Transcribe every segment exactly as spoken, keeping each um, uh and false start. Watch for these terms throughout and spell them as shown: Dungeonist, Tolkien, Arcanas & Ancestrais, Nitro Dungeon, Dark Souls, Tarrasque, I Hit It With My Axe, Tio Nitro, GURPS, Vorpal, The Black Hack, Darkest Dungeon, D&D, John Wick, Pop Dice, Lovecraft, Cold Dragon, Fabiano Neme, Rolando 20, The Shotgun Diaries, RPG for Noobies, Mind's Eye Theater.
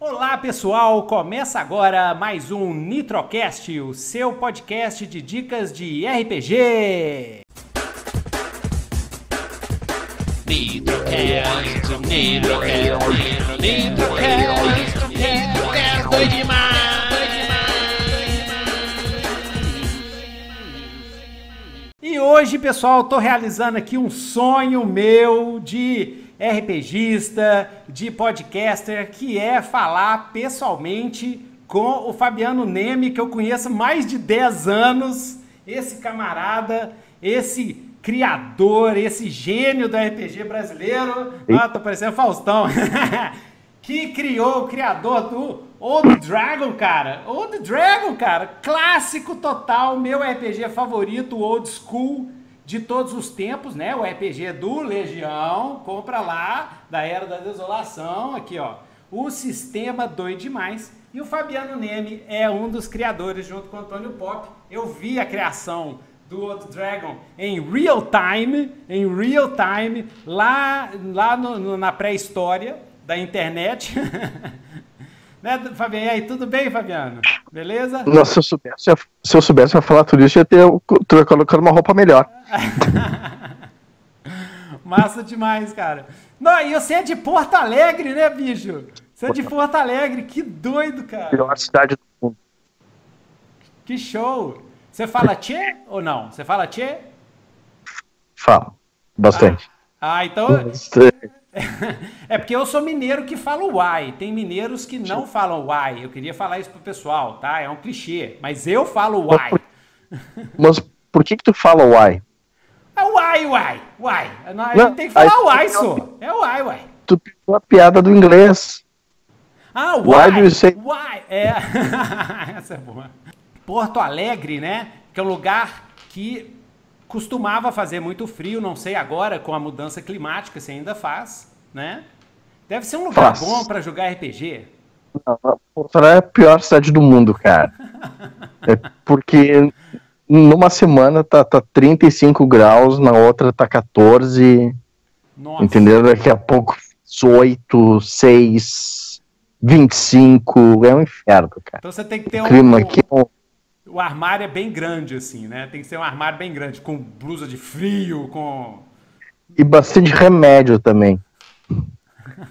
Olá pessoal, começa agora mais um Nitrocast, o seu podcast de dicas de R P G. Nitrocast, Nitrocast, Nitrocast, Nitrocast, foi demais! E hoje, pessoal, estou realizando aqui um sonho meu de RPGista, de podcaster, que é falar pessoalmente com o Fabiano Neme, que eu conheço há mais de dez anos, esse camarada, esse criador, esse gênio do R P G brasileiro. Ah, tô parecendo Faustão. Que criou, o criador do Old Dragon, cara. Old Dragon, cara. Clássico total, meu R P G favorito, old school de todos os tempos, né? O R P G do Legião, compra lá, da Era da Desolação, aqui, ó. O sistema doido demais. E o Fabiano Neme é um dos criadores, junto com o Antônio Pop. Eu vi a criação do Old Dragon em real time, em real time, lá, lá no, no, na pré-história da internet. Né, Fabiano? E aí, tudo bem, Fabiano? Beleza? Nossa, se eu soubesse, se eu soubesse falar tudo isso, eu ia ter colocado uma roupa melhor. Massa demais, cara. Não, e você é de Porto Alegre, né, bicho? Você é de Porto Alegre, que doido, cara. Melhor cidade do mundo. Que show! Você fala tchê ou não? Você fala tchê? Falo, bastante. Ah, ah então... Bastante. É porque eu sou mineiro que falo uai. Tem mineiros que não falam uai. Eu queria falar isso pro pessoal, tá? É um clichê, mas eu falo uai. Mas por que que tu fala uai? É uai, uai, uai. Não, não tem que falar uai, só. É uai, uai. Tu pegou a piada do inglês. Ah, uai, uai. É. Essa é boa. Porto Alegre, né? Que é um lugar que... costumava fazer muito frio, não sei agora, com a mudança climática, se ainda faz, né? Deve ser um lugar Nossa. bom para jogar R P G. Não, Porto Alegre é a pior cidade do mundo, cara. É porque numa semana tá, tá trinta e cinco graus, na outra tá quatorze, Nossa. entendeu? Daqui a pouco dezoito, seis, vinte e cinco, é um inferno, cara. Então você tem que ter um... O clima aqui é um... O armário é bem grande, assim, né? Tem que ser um armário bem grande, com blusa de frio, com... E bastante remédio também.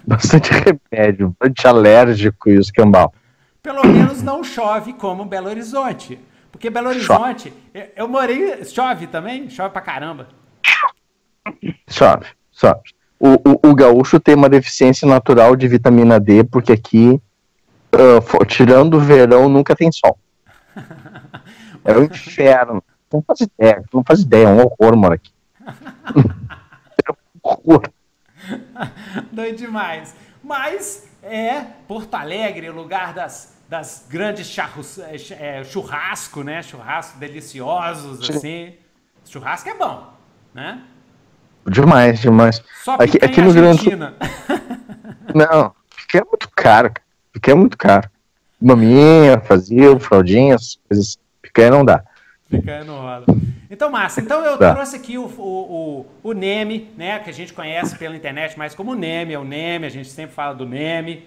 Bastante remédio, anti-alérgico e escambau. Pelo menos não chove como Belo Horizonte. Porque Belo Horizonte... Chove. Eu morei... Chove também? Chove pra caramba. Chove, chove. O, o, o gaúcho tem uma deficiência natural de vitamina D, porque aqui, uh, tirando o verão, nunca tem sol. É o inferno. Não faz ideia, não faz ideia, é um horror morar aqui. É um horror. Doido demais. Mas é Porto Alegre, o lugar das, das grandes charros, é, churrasco, né? Churrasco deliciosos, Sim. assim. Churrasco é bom, né? Demais, demais. Só aqui, aqui no Argentina. Grande... Não, porque é muito caro, porque é muito caro. Maminha, fazia, fraldinhas, coisas. Picanha não dá. Picanha não rola. Então, massa, então eu tá. trouxe aqui o, o, o, o Neme, né, que a gente conhece pela internet mais como Neme, é o Neme, a gente sempre fala do Neme.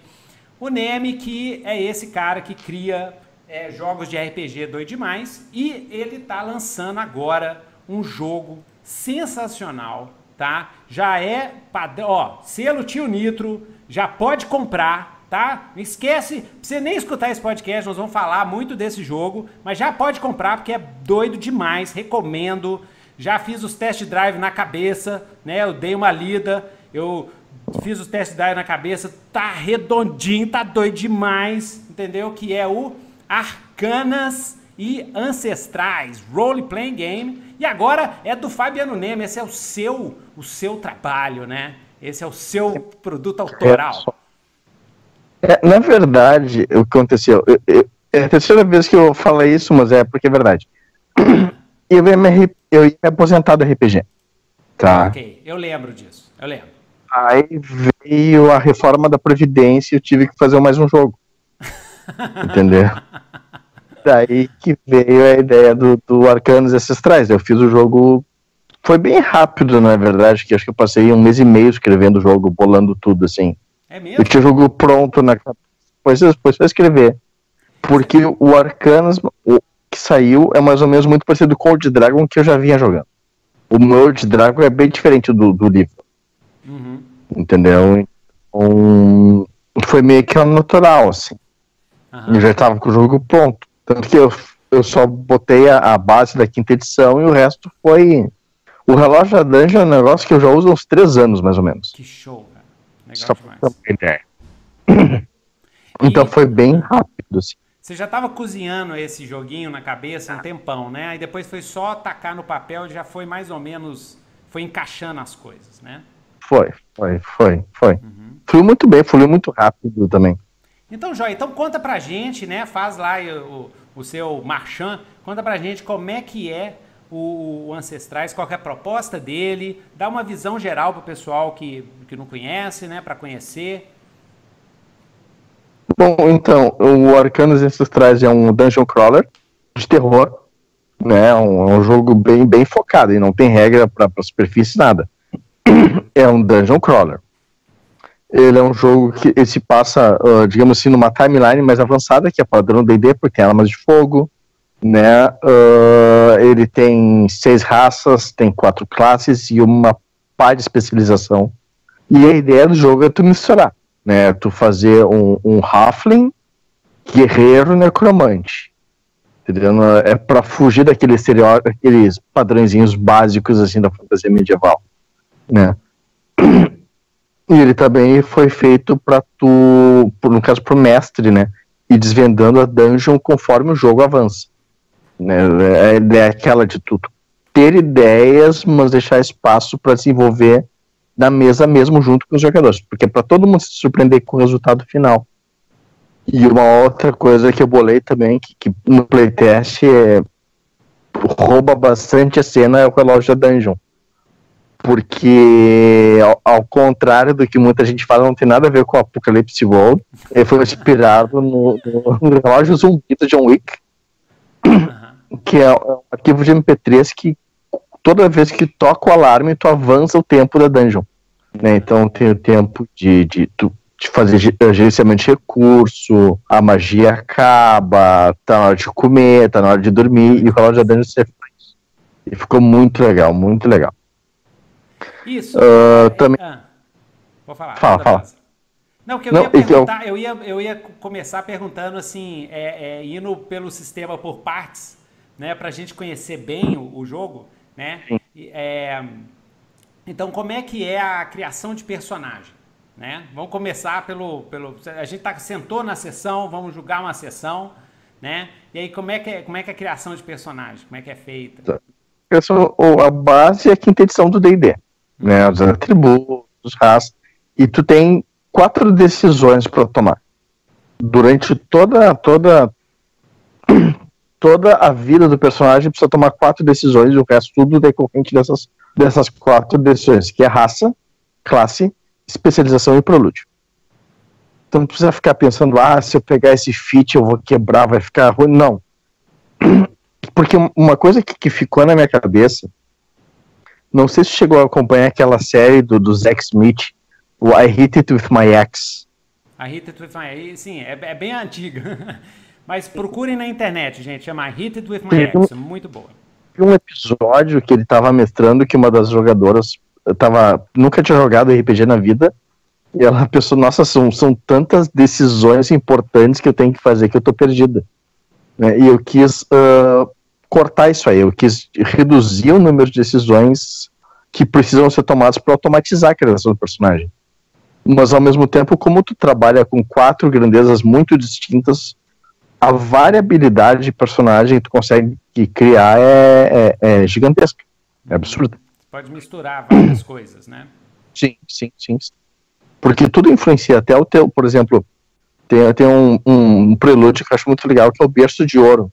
O Neme, que é esse cara que cria é, jogos de R P G doido demais, e ele tá lançando agora um jogo sensacional, tá? Já é padrão, ó, selo Tio Nitro, já pode comprar, tá? Não esquece, pra você nem escutar esse podcast, nós vamos falar muito desse jogo, mas já pode comprar porque é doido demais, recomendo. Já fiz os test drive na cabeça, né? Eu dei uma lida, eu fiz os test drive na cabeça, tá redondinho, tá doido demais, entendeu? Que é o Arcanas e Ancestrais, Role Playing Game, e agora é do Fabiano Neme, esse é o seu, o seu trabalho, né? Esse é o seu produto autoral. É, na verdade, o que aconteceu, eu, eu, é a terceira vez que eu falo isso, mas é porque é verdade. Eu ia me, eu ia me aposentar do R P G. Tá? Ok, eu lembro disso, eu lembro. Aí veio a reforma da Previdência e eu tive que fazer mais um jogo. Entendeu? Daí que veio a ideia do, do Arcanos e Ancestrais. Eu fiz o jogo Foi bem rápido, na verdade, que acho que eu passei um mês e meio escrevendo o jogo, bolando tudo, assim. É mesmo? Eu tinha o jogo pronto na cabeça, depois eu só escrever. Porque o Arcanas, o que saiu, é mais ou menos muito parecido com o Cold Dragon, que eu já vinha jogando. O Morte Dragon é bem diferente do, do livro. Uhum. Entendeu? Um, foi meio que natural, assim. Uhum. Eu já estava com o jogo pronto. Tanto que eu, eu só botei a, a base da quinta edição e o resto foi... O Relógio da Dungeon é um negócio que eu já uso há uns três anos, mais ou menos. Que show, cara. Legal só demais. Pra... Então e... foi bem rápido, assim. Você já estava cozinhando esse joguinho na cabeça há um tempão, né? Aí depois foi só tacar no papel e já foi mais ou menos... Foi encaixando as coisas, né? Foi, foi, foi, foi. Uhum. Fluiu muito bem, fluiu muito rápido também. Então, Joy, então conta pra gente, né? Faz lá o, o seu marchand. Conta pra gente como é que é o, o Ancestrais, qual que é a proposta dele. Dá uma visão geral pro pessoal que, que não conhece, né? Pra conhecer. Bom, então, o Arcanas Ancestrais é um dungeon crawler de terror, né? Um, é um jogo bem, bem focado e não tem regra pra, pra superfície, nada. É um dungeon crawler. Ele é um jogo que se passa, uh, digamos assim, numa timeline mais avançada, que é padrão D e D, porque tem armas de fogo, né? Uh, ele tem seis raças, tem quatro classes e uma pá de especialização. E a ideia do jogo é tu misturar, né? Tu fazer um, um halfling, guerreiro, necromante. Entendeu? É pra fugir daquele estereótipo, aqueles padrõezinhos básicos assim da fantasia medieval, né? E ele também foi feito para tu, no caso pro mestre, né, e desvendando a dungeon conforme o jogo avança, né? É, é aquela de tudo ter ideias, mas deixar espaço para desenvolver na mesa mesmo junto com os jogadores, porque é para todo mundo se surpreender com o resultado final. E uma outra coisa que eu bolei também, que, que no playtest é, rouba bastante a cena, é o Relógio da Dungeon. Porque, ao, ao contrário do que muita gente fala, não tem nada a ver com o Apocalypse World. Ele foi inspirado no, no Relógio Zumbi do John Wick, que é um arquivo de M P três que toda vez que toca o alarme, tu avança o tempo da dungeon, né? Então tem o tempo de, de, de fazer gerenciamento de recurso, a magia acaba, tá na hora de comer, tá na hora de dormir, e o Relógio da Dungeon serve pra isso. E ficou muito legal, muito legal. Isso. Uh, também... ah, vou falar. Fala, fala. Não, porque eu, Não, ia perguntar, eu... Eu, ia, eu ia começar perguntando assim, é, é, indo pelo sistema por partes, né, para a gente conhecer bem o, o jogo, né? É, então, como é que é a criação de personagem, né? Vamos começar pelo, pelo a gente tá, sentou na sessão, vamos julgar uma sessão, né? E aí como é que é, como é que é a criação de personagem, como é que é feita? Tá. Sou, a base é a quinta edição do D e D, né? Os atributos, raças, e tu tem quatro decisões para tomar durante toda toda toda a vida do personagem. Precisa tomar quatro decisões, e o resto tudo decorrente dessas dessas quatro decisões, que é raça, classe, especialização e prolúdio. Então não precisa ficar pensando, ah, se eu pegar esse feat eu vou quebrar, vai ficar ruim. Não. Porque uma coisa que, que ficou na minha cabeça, não sei se chegou a acompanhar aquela série do, do Zak Smith, o I Hit It With My Axe. I Hit It With My Axe, sim, é, é bem antiga. Mas procurem na internet, gente, chama I Hit It With My Axe, um, muito boa. Um episódio que ele estava mestrando, que uma das jogadoras tava, nunca tinha jogado R P G na vida, e ela pensou, nossa, são, são tantas decisões importantes que eu tenho que fazer que eu tô perdida. Né? E eu quis... Uh, cortar isso aí, eu quis reduzir o número de decisões que precisam ser tomadas para automatizar a criação do personagem. Mas ao mesmo tempo, como tu trabalha com quatro grandezas muito distintas, a variabilidade de personagem que tu consegue criar é, é, é gigantesca, é absurda. Pode misturar várias coisas, né? Sim, sim, sim. Porque tudo influencia, até o teu, por exemplo, tem, tem um, um prelúdio que eu acho muito legal, que é o Berço de Ouro.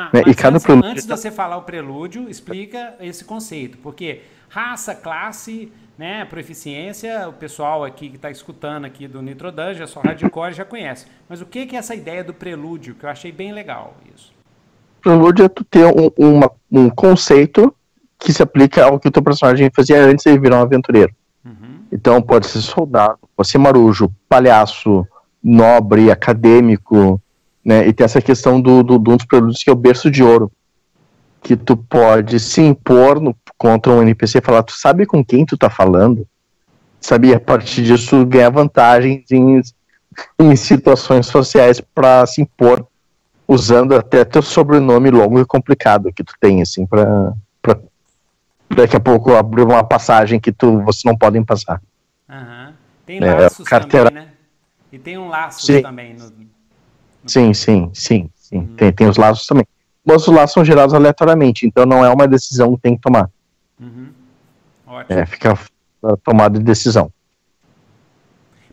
Ah, mas e cada antes, prelúdio... antes de você falar o prelúdio, explica esse conceito, porque raça, classe, né, proficiência, o pessoal aqui que está escutando aqui do Nitro Dungeon, só hardcore já conhece. Mas o que, que é essa ideia do prelúdio, que eu achei bem legal isso? Prelúdio é tu ter um, uma, um conceito que se aplica ao que o teu personagem fazia antes de virar um aventureiro. Uhum. Então pode ser soldado, pode ser marujo, palhaço, nobre, acadêmico, né? E tem essa questão do, do, de um dos produtos que é o berço de ouro, que tu pode se impor no, contra um N P C e falar, tu sabe com quem tu tá falando? Sabe, a partir disso ganhar vantagens em, em situações sociais para se impor, usando até teu sobrenome longo e complicado que tu tem, assim, pra, pra daqui a pouco abrir uma passagem que tu, vocês não podem passar. Uhum. Tem laços é, carteira... também, né? E tem um laço sim. também. No, no... Sim, sim, sim. sim. Uhum. Tem, tem os laços também. Mas os laços são gerados aleatoriamente, então não é uma decisão que tem que tomar. Uhum. Ótimo. É, fica tomada de decisão.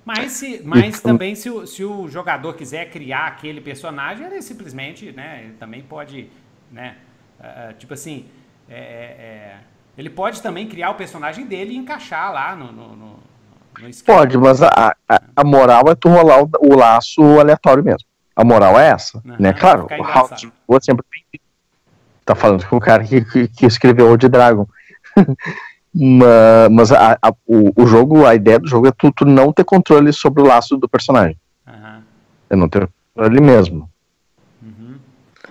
Mas, se, mas também, se o, se o jogador quiser criar aquele personagem, ele simplesmente, né, ele também pode, né, uh, tipo assim, é, é, ele pode também criar o personagem dele e encaixar lá no, no, no, no esquema. Pode, mas a, a, a moral é tu rolar o, o laço aleatório mesmo. A moral é essa, uhum, né, claro, o round sempre tá falando com o cara que, que, que escreveu Old Dragon. Mas a, a, o, o jogo, a ideia do jogo é tu, tu não ter controle sobre o laço do personagem. Uhum. É não ter controle mesmo. Uhum.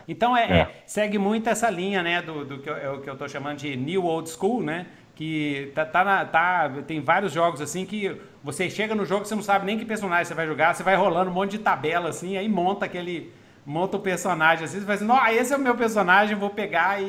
Então, é, é. É, segue muito essa linha, né, do, do que, eu, que eu tô chamando de New Old School, né? Que tá, tá, na, tá, tem vários jogos assim que você chega no jogo, você não sabe nem que personagem você vai jogar, você vai rolando um monte de tabela assim, aí monta aquele, monta o personagem assim, você vai assim, não, esse é o meu personagem, vou pegar e...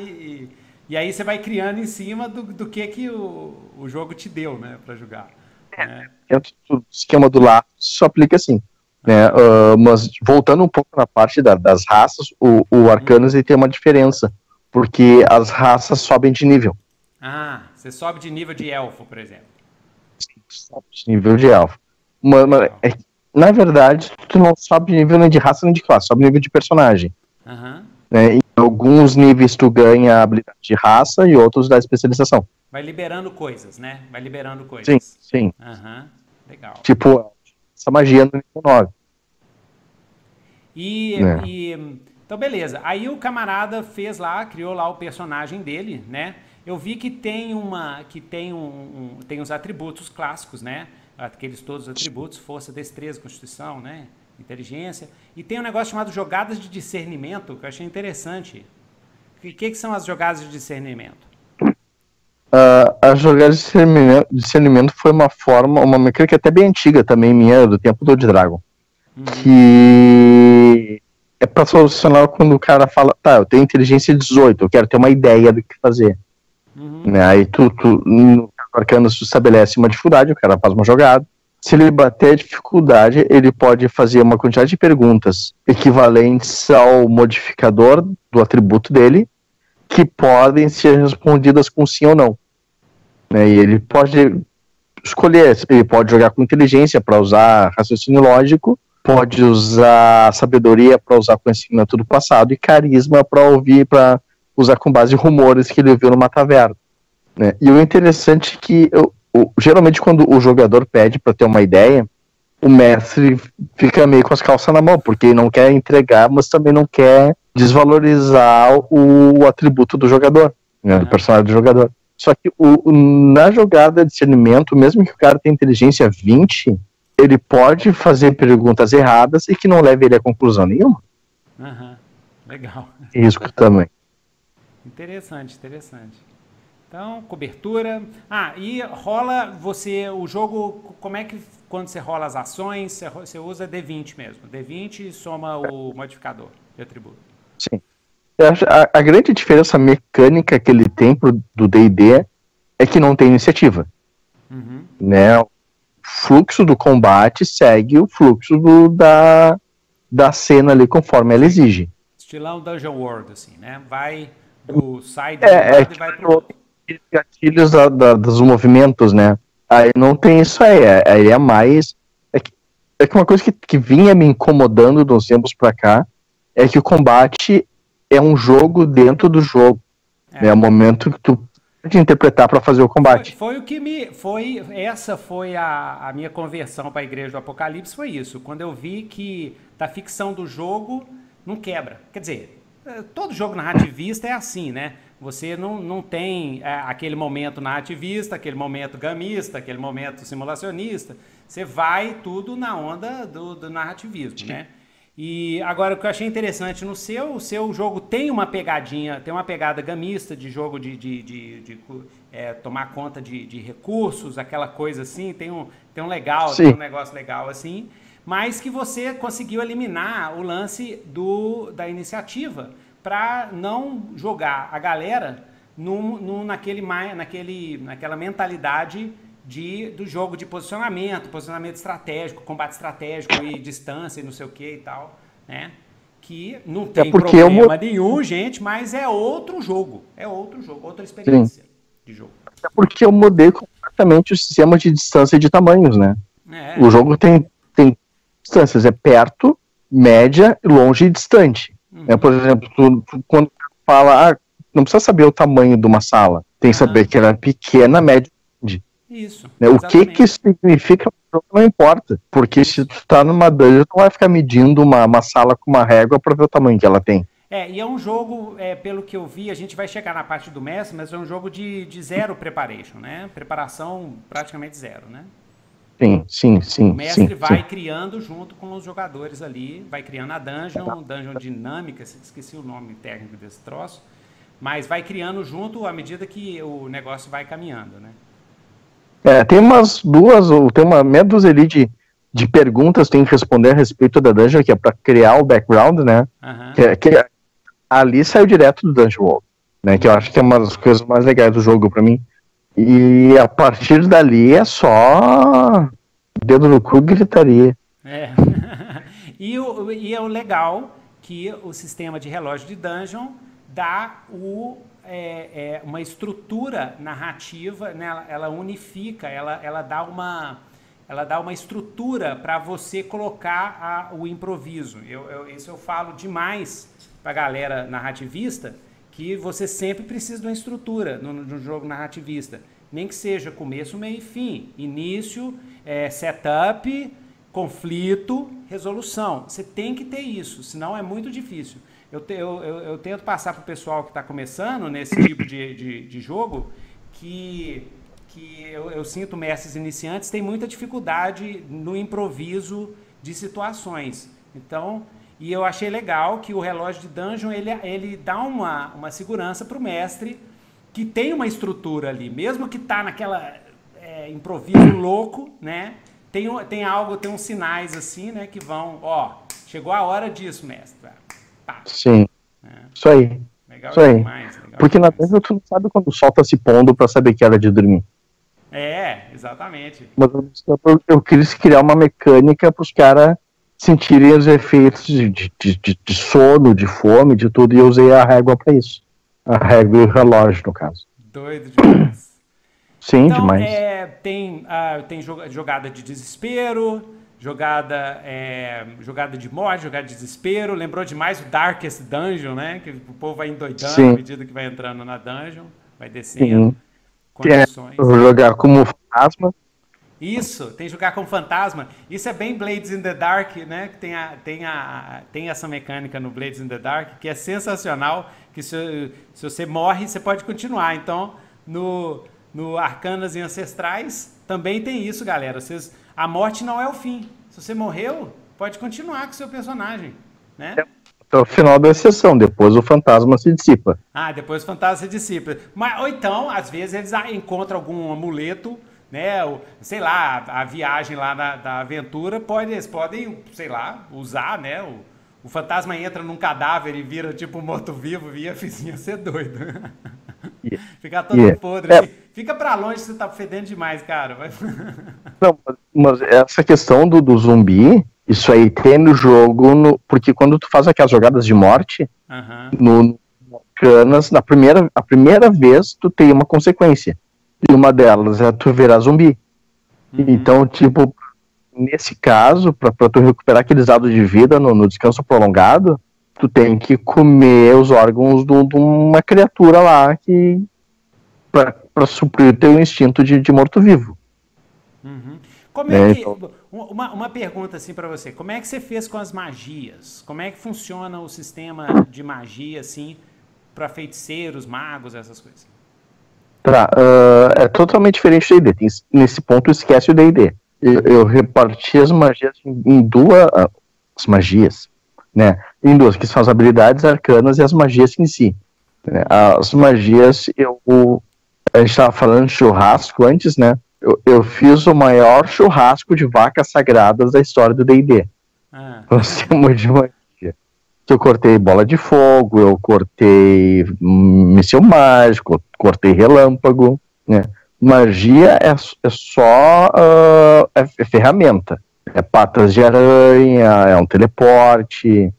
e... E aí você vai criando em cima do, do que, que o, o jogo te deu, né, pra jogar. Né? É, o esquema do laço só aplica assim. Né? Uh, mas voltando um pouco na parte da, das raças, o, o Arcanas ele tem uma diferença, porque as raças sobem de nível. Ah, você sobe de nível de elfo, por exemplo. Sim, sobe de nível de elfo. Mas, mas, é, na verdade, tu não sobe de nível nem de raça nem de classe, sobe de nível de personagem. Aham. Uhum. Né? Em alguns níveis tu ganha a habilidade de raça e outros da especialização. Vai liberando coisas, né? Vai liberando coisas. Sim, sim. Uhum. Legal. Tipo, essa magia no nível nove. E, né? e, então, beleza. Aí o camarada fez lá, criou lá o personagem dele, né? Eu vi que tem uma, que tem um, um tem os atributos clássicos, né? Aqueles todos os atributos, força, destreza, constituição, né? Inteligência. E tem um negócio chamado jogadas de discernimento, que eu achei interessante. O que, que são as jogadas de discernimento? Uh, as jogadas de discernimento, discernimento foi uma forma, uma mecânica até bem antiga também, minha, do tempo do Old Dragon. Uhum. Que é pra solucionar quando o cara fala, tá, eu tenho inteligência dezoito, eu quero ter uma ideia do que fazer. Uhum. Né? Aí tu, tu no arcano se estabelece uma dificuldade, o cara faz uma jogada. Se ele bater a dificuldade, ele pode fazer uma quantidade de perguntas equivalentes ao modificador do atributo dele, que podem ser respondidas com sim ou não. Né? E ele pode escolher, ele pode jogar com inteligência para usar raciocínio lógico, pode usar sabedoria para usar conhecimento do passado e carisma para ouvir, para usar com base em rumores que ele ouviu numa taverna. Né? E o interessante é que eu geralmente quando o jogador pede para ter uma ideia, o mestre fica meio com as calças na mão, porque não quer entregar, mas também não quer desvalorizar o atributo do jogador, né, do personagem do jogador. Só que o, na jogada de discernimento, mesmo que o cara tenha inteligência vinte, ele pode fazer perguntas erradas e que não leve ele a conclusão nenhuma. Uhum. Legal. Risco também. Interessante, interessante. Então, cobertura. Ah, e rola você, o jogo, como é que quando você rola as ações, você usa D vinte mesmo. D vinte soma o modificador de atributo. Sim. A, a grande diferença mecânica que ele tem pro, do D e D é que não tem iniciativa. Uhum. Né? O fluxo do combate segue o fluxo do, da, da cena ali conforme ela exige. Estilão Dungeon World, assim, né? Vai do side é, é, e vai pro outro. Gatilhos da, da, dos movimentos, né? Aí não tem isso aí. Aí é mais. É que, é que uma coisa que, que vinha me incomodando de uns tempos pra cá é que o combate é um jogo dentro do jogo. É, é o momento que tu pode interpretar pra fazer o combate. Foi, foi o que me. Foi, essa foi a, a minha conversão pra Igreja do Apocalipse. Foi isso. Quando eu vi que da ficção do jogo não quebra. Quer dizer, todo jogo narrativista é assim, né? Você não, não tem é, aquele momento nativista, aquele momento gamista, aquele momento simulacionista. Você vai tudo na onda do, do narrativismo, sim, né? E agora o que eu achei interessante no seu, o seu jogo tem uma pegadinha, tem uma pegada gamista de jogo de, de, de, de, de é, tomar conta de, de recursos, aquela coisa assim, tem um, tem um legal, sim, tem um negócio legal assim, mas que você conseguiu eliminar o lance do, da iniciativa, para não jogar a galera num, num, naquele, naquele, naquela mentalidade de, do jogo de posicionamento, posicionamento estratégico, combate estratégico e distância e não sei o que e tal, né? Que não tem é problema eu... nenhum, gente, mas é outro jogo, é outro jogo, outra experiência, sim, de jogo. É porque eu mudei completamente o sistema de distância e de tamanhos, né? É. O jogo tem, tem distâncias, é perto, média, longe e distante. É, por exemplo, tu, tu, quando fala, ah, não precisa saber o tamanho de uma sala, tem que ah, saber que ela é pequena, média e grande. Isso. Né? O que que isso significa não importa, porque se tu tá numa dungeon, tu não vai ficar medindo uma, uma sala com uma régua para ver o tamanho que ela tem. É, e é um jogo, é, pelo que eu vi, a gente vai chegar na parte do mestre, mas é um jogo de, de zero preparation, né? Preparação praticamente zero, né? Sim, sim, sim. O mestre sim, vai sim. criando junto com os jogadores ali, vai criando a dungeon, dungeon dinâmica, esqueci o nome técnico desse troço, mas vai criando junto à medida que o negócio vai caminhando, né? É, tem umas duas, ou tem uma meia dúzia ali de, de perguntas que tem que responder a respeito da dungeon, que é para criar o background, né? Uhum. Que, que ali saiu direto do Dungeon World, né? Que eu acho que é uma das coisas mais legais do jogo para mim. E a partir dali é só dedo no cu e gritaria. É. E, o, e é o legal que o sistema de relógio de dungeon dá o, é, é, uma estrutura narrativa, né? ela, ela unifica, ela, ela, dá uma, ela dá uma estrutura para você colocar a, o improviso. Eu, eu, isso eu falo demais para a galera narrativista, que você sempre precisa de uma estrutura no, no jogo narrativista. Nem que seja começo, meio e fim. Início, é, setup, conflito, resolução. Você tem que ter isso, senão é muito difícil. Eu, te, eu, eu, eu tento passar para o pessoal que está começando nesse tipo de, de, de jogo, que, que eu, eu sinto mestres iniciantes têm muita dificuldade no improviso de situações. Então... E eu achei legal que o relógio de dungeon, ele, ele dá uma, uma segurança para o mestre, que tem uma estrutura ali, mesmo que tá naquela é, improviso louco, né? Tem, tem algo, tem uns sinais assim, né? Que vão, ó, chegou a hora disso, mestre. Pá. Sim, é. isso aí. Legal isso demais. Aí. Legal Porque demais. Na dungeon tu não sabe quando o sol tá se pondo para saber que era de dormir. É, exatamente. Mas eu, eu quis criar uma mecânica para os caras sentirem os efeitos de, de, de, de sono, de fome, de tudo, e eu usei a régua para isso. A régua e o relógio, no caso. Doido demais. Sim, então, demais. É, tem ah, tem jogada de desespero, jogada, é, jogada de morte, jogada de desespero. Lembrou demais o Darkest Dungeon, né? Que o povo vai endoidando, sim, à medida que vai entrando na dungeon, vai descendo. Sim. Condições. É, jogar como fantasma. Isso, tem jogar com fantasma. Isso é bem Blades in the Dark, né? Tem, a, tem, a, tem essa mecânica no Blades in the Dark, que é sensacional, que se, se você morre, você pode continuar. Então, no, no Arcanas e Ancestrais, também tem isso, galera. Vocês, a morte não é o fim. Se você morreu, pode continuar com o seu personagem, né? É. Então, o final da sessão, depois o fantasma se dissipa. Ah, depois o fantasma se dissipa. Mas, ou então, às vezes, eles encontram algum amuleto, né, o, sei lá, a, a viagem lá da, da aventura, pode, eles podem, sei lá, usar, né, o, o fantasma entra num cadáver e vira tipo um morto-vivo, via vizinha ser doido. Yeah. Ficar todo yeah. podre. É. Fica pra longe, você tá fedendo demais, cara. Vai... Não, mas essa questão do, do zumbi, isso aí tem no jogo, no, porque quando tu faz aquelas jogadas de morte, uh-huh. no, no Canas, na primeira, a primeira vez tu tem uma consequência. E uma delas é tu virar zumbi. Uhum. Então, tipo, nesse caso, pra, pra tu recuperar aquele dado de vida no, no descanso prolongado, tu tem que comer os órgãos de uma criatura lá que, pra, pra suprir o teu instinto de, de morto-vivo. Uhum. Como é, é que, então... uma, uma pergunta assim pra você, como é que você fez com as magias? Como é que funciona o sistema de magia, assim, para feiticeiros, magos, essas coisas? Pra, uh, é totalmente diferente do D e D. Nesse ponto, esquece o D e D. Eu, eu reparti as magias em duas... As magias, né? Em duas, que são as habilidades arcanas e as magias em si. As magias, eu... A gente estava falando de churrasco antes, né? Eu, eu fiz o maior churrasco de vacas sagradas da história do D e D. Ah. Eu cortei bola de fogo, eu cortei míssil mágico, cortei relâmpago, né? Magia é, é só uh, é, é ferramenta. É patas de aranha, é um teleporte,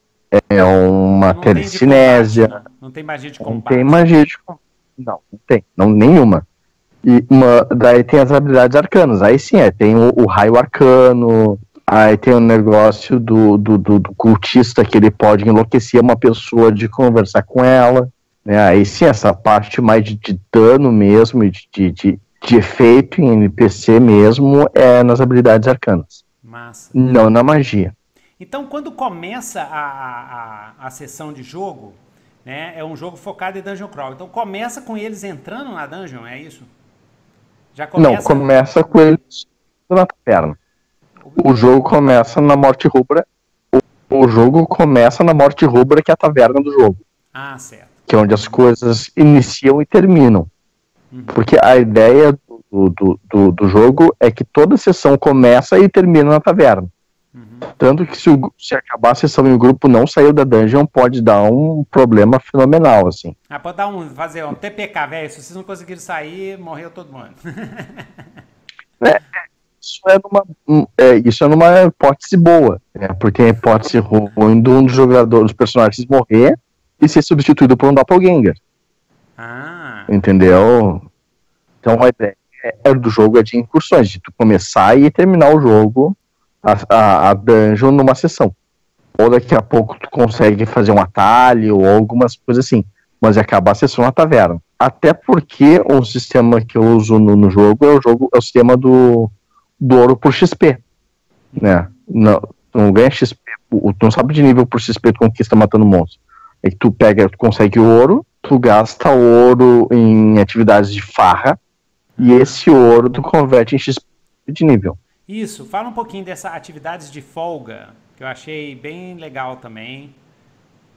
é uma não telecinésia. Tem combate, não. não tem magia de combate. Não tem magia de combate. Não, não tem. Não, nenhuma. E uma, daí tem as habilidades arcanas. Aí sim, é, tem o, o raio arcano. Aí tem o negócio do, do, do, do cultista, que ele pode enlouquecer uma pessoa de conversar com ela. Né? Aí sim, essa parte mais de, de dano mesmo, e de, de, de, de efeito em N P C mesmo, é nas habilidades arcanas. Massa. Não na magia. Então, quando começa a, a, a sessão de jogo... Né? É um jogo focado em dungeon crawl. Então começa com eles entrando na dungeon, é isso? Já começa... Não, começa com eles na taverna. O jogo começa na Morte Rubra. O, o jogo começa na Morte Rubra, que é a taverna do jogo. Ah, certo. Que é onde as coisas iniciam e terminam. Uhum. Porque a ideia do, do, do, do jogo é que toda sessão começa e termina na taverna. Tanto que se, o, se acabar a sessão e o grupo não saiu da dungeon, pode dar um problema fenomenal, assim. Ah, pode dar um, fazer um T P K, velho. Se vocês não conseguiram sair, morreu todo mundo. é, isso, é numa, é, isso é numa hipótese boa, né? Porque a hipótese ruim de um dos jogadores, dos personagens morrer e ser substituído por um doppelganger. Ah. Entendeu? Então a ideia é, do jogo é de incursões, de tu começar e terminar o jogo. A, a, a dungeon numa sessão. Ou daqui a pouco tu consegue fazer um atalho ou algumas coisas assim. Mas acabar a sessão na taverna. Até porque o sistema que eu uso no, no jogo é o jogo é o sistema do, do ouro por X P. Né? Não, tu não ganha X P. Tu não sabe de nível por X P, tu conquista matando monstros. É que tu pega, tu consegue ouro, tu gasta ouro em atividades de farra, e esse ouro tu converte em X P de nível. Isso, fala um pouquinho dessas atividades de folga, que eu achei bem legal também,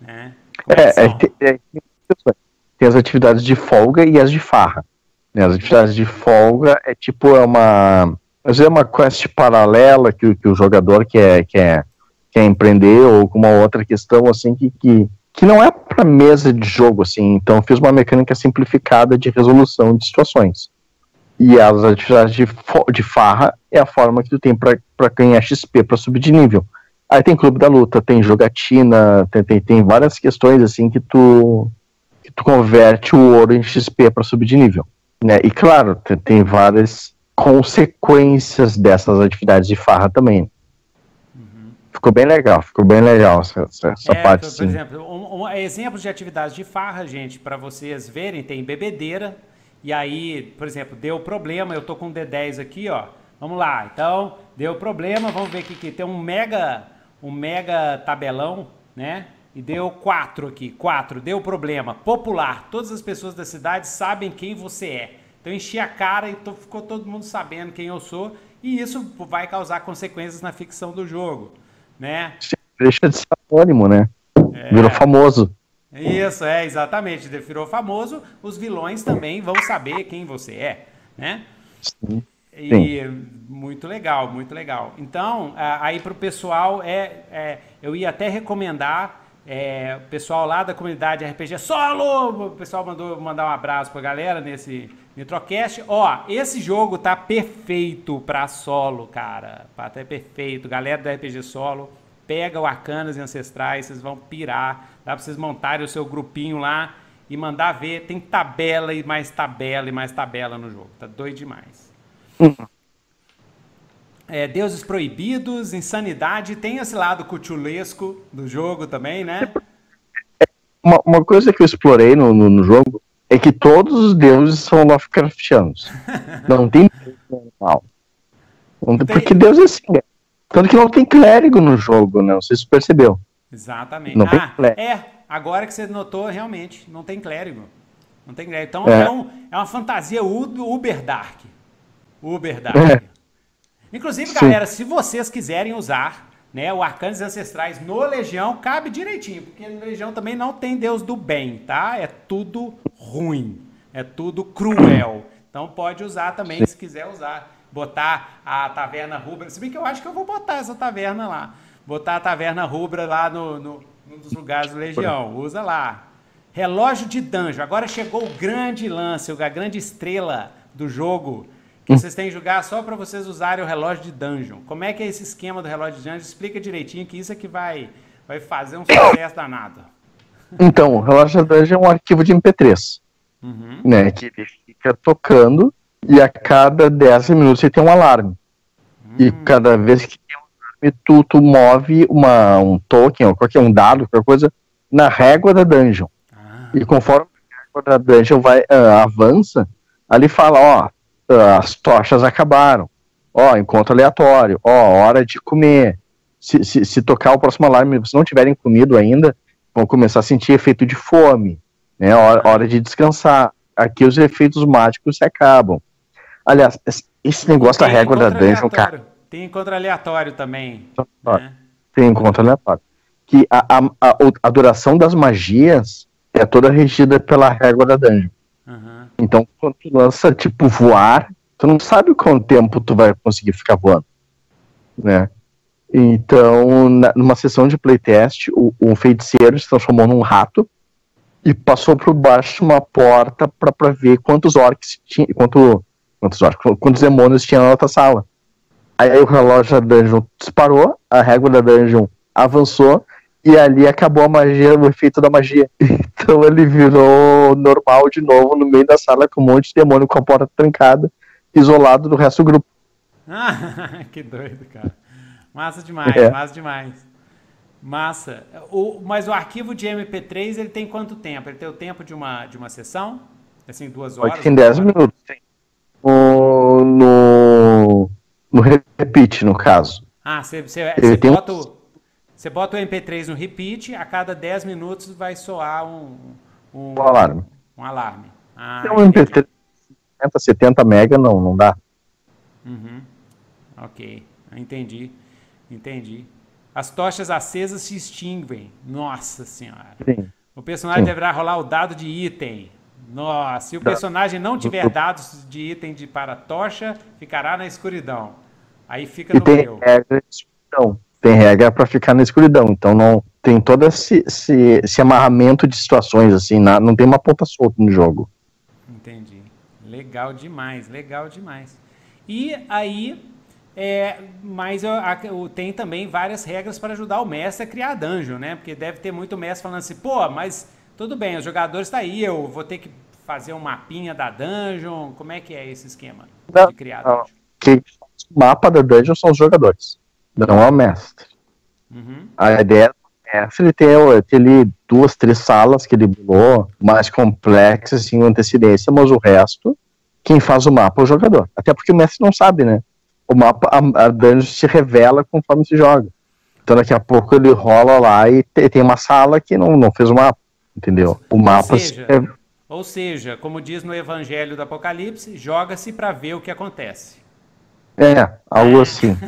né? É, é, é, é, tem as atividades de folga e as de farra. Né? As atividades de folga é tipo, é uma, é uma quest paralela que, que o jogador quer, quer, quer empreender, ou com uma outra questão assim, que, que, que não é para mesa de jogo, assim. Então eu fiz uma mecânica simplificada de resolução de situações. E as atividades de, de farra é a forma que tu tem pra, pra ganhar X P, pra subir de nível. Aí tem clube da luta, tem jogatina, tem, tem, tem várias questões assim que tu, que tu converte o ouro em X P pra subir de nível. Né? E claro, tem, tem várias consequências dessas atividades de farra também. Uhum. Ficou bem legal, ficou bem legal essa, essa é, parte. Por, por exemplo, um, um, exemplo de atividades de farra, gente, pra vocês verem, tem bebedeira. E aí, por exemplo, deu problema, eu tô com um D dez aqui, ó. Vamos lá, então, deu problema, vamos ver aqui que tem um mega, um mega tabelão, né? E deu quatro aqui, quatro, deu problema, popular. Todas as pessoas da cidade sabem quem você é. Então enchi a cara e tô, ficou todo mundo sabendo quem eu sou, e isso vai causar consequências na ficção do jogo, né? Deixa de ser anônimo, né? É. Virou famoso. Isso, é, exatamente, virou famoso, os vilões também vão saber quem você é, né? Sim, sim. E muito legal, muito legal. Então, aí pro pessoal, é, é, eu ia até recomendar, é, o pessoal lá da comunidade R P G Solo, o pessoal mandou mandar um abraço pra galera nesse Nitrocast. Ó, esse jogo tá perfeito pra solo, cara, até perfeito, galera do R P G Solo. Pega o Arcanas e Ancestrais, vocês vão pirar. Dá pra vocês montarem o seu grupinho lá e mandar ver. Tem tabela e mais tabela e mais tabela no jogo. Tá doido demais. Hum. É, Deuses Proibidos, Insanidade. Tem esse lado cutulesco do jogo também, né? Uma, uma coisa que eu explorei no, no, no jogo é que todos os deuses são Lovecraftianos. Não tem mal. Porque Deus é assim, né? Tanto que não tem clérigo no jogo, né? Vocês perceberam? Exatamente. Não ah, tem clérigo. É, Agora que você notou, realmente, não tem clérigo. Não tem clérigo. Então é, é, um, é uma fantasia uber dark. Uber dark. É. Inclusive, galera, sim, se vocês quiserem usar, né, o Arcanas Ancestrais no Legião, cabe direitinho, porque no Legião também não tem Deus do bem, tá? É tudo ruim, é tudo cruel. Então pode usar também, sim, se quiser usar. Botar a Taverna Rubra, se bem que eu acho que eu vou botar essa taverna lá. Botar a Taverna Rubra lá no, no, num dos lugares do Legião, usa lá. Relógio de Dungeon, agora chegou o grande lance, a grande estrela do jogo, que vocês têm que jogar só para vocês usarem o Relógio de Dungeon. Como é que é esse esquema do Relógio de Dungeon? Explica direitinho, que isso é que vai, vai fazer um sucesso danado. Então, o Relógio de Dungeon é um arquivo de M P três, uhum, né, que ele fica tocando. E a cada dez minutos você tem um alarme. Hum. E cada vez que tem um alarme, tu, tu move uma, um token, ou qualquer um dado, qualquer coisa, na régua da dungeon. Ah. E conforme a régua da dungeon vai, uh, avança, ali fala, ó, uh, as tochas acabaram, ó, encontro aleatório, ó, hora de comer. Se, se, se tocar o próximo alarme, se não tiverem comido ainda, vão começar a sentir efeito de fome, né, hora, hora de descansar. Aqui os efeitos mágicos se acabam. Aliás, esse negócio tem da régua da dungeon, cara... Tem encontro aleatório também. Né? Tem encontro aleatório. Que a, a, a, a duração das magias é toda regida pela régua da dungeon. Uhum. Então, quando tu lança, tipo, voar, tu não sabe quanto tempo tu vai conseguir ficar voando. Né? Então, na, numa sessão de playtest, o, o feiticeiro se transformou num rato e passou por baixo de uma porta pra, pra ver quantos orcs tinha... Quanto, Quantos, quantos demônios tinha na outra sala. Aí o relógio da dungeon disparou, a régua da dungeon avançou, e ali acabou a magia, o efeito da magia. Então ele virou normal de novo, no meio da sala, com um monte de demônio com a porta trancada, isolado do resto do grupo. Ah, que doido, cara. Massa demais, é. massa demais. Massa. O, mas o arquivo de M P três, ele tem quanto tempo? Ele tem o tempo de uma, de uma sessão? Assim, duas horas? Tem dez minutos, tem. No, no, no repeat, no caso. Ah, você bota, um... bota o M P três no repeat, a cada dez minutos vai soar um, um, um alarme. Um alarme. Ah, é um M P três, setenta mega, não, não dá. Uhum. Ok, entendi. Entendi. As tochas acesas se extinguem. Nossa senhora. Sim. O personagem, sim, deverá rolar o dado de item. Nossa, se o personagem não tiver dados de item de para tocha, ficará na escuridão. Aí fica no meu. Regra, tem regra para ficar na escuridão. Então não tem todo esse, esse, esse amarramento de situações, assim, na, não tem uma ponta solta no jogo. Entendi. Legal demais, legal demais. E aí, é, mas eu, eu, tem também várias regras para ajudar o mestre a criar dungeon, né? Porque deve ter muito mestre falando assim, pô, mas... Tudo bem, os jogadores estão tá aí, eu vou ter que fazer um mapinha da dungeon, como é que é esse esquema de criar não, dungeon? Que o mapa da dungeon são os jogadores, não é o mestre. Uhum. A ideia do mestre tem aquele duas, três salas que ele bolou, mais complexas, assim, com antecedência, mas o resto, quem faz o mapa é o jogador. Até porque o mestre não sabe, né? O mapa, a, a dungeon se revela conforme se joga. Então daqui a pouco ele rola lá e tem uma sala que não, não fez o mapa. Entendeu? O mapa. Ou seja, é... ou seja, como diz no Evangelho do Apocalipse, joga-se para ver o que acontece. É, algo assim.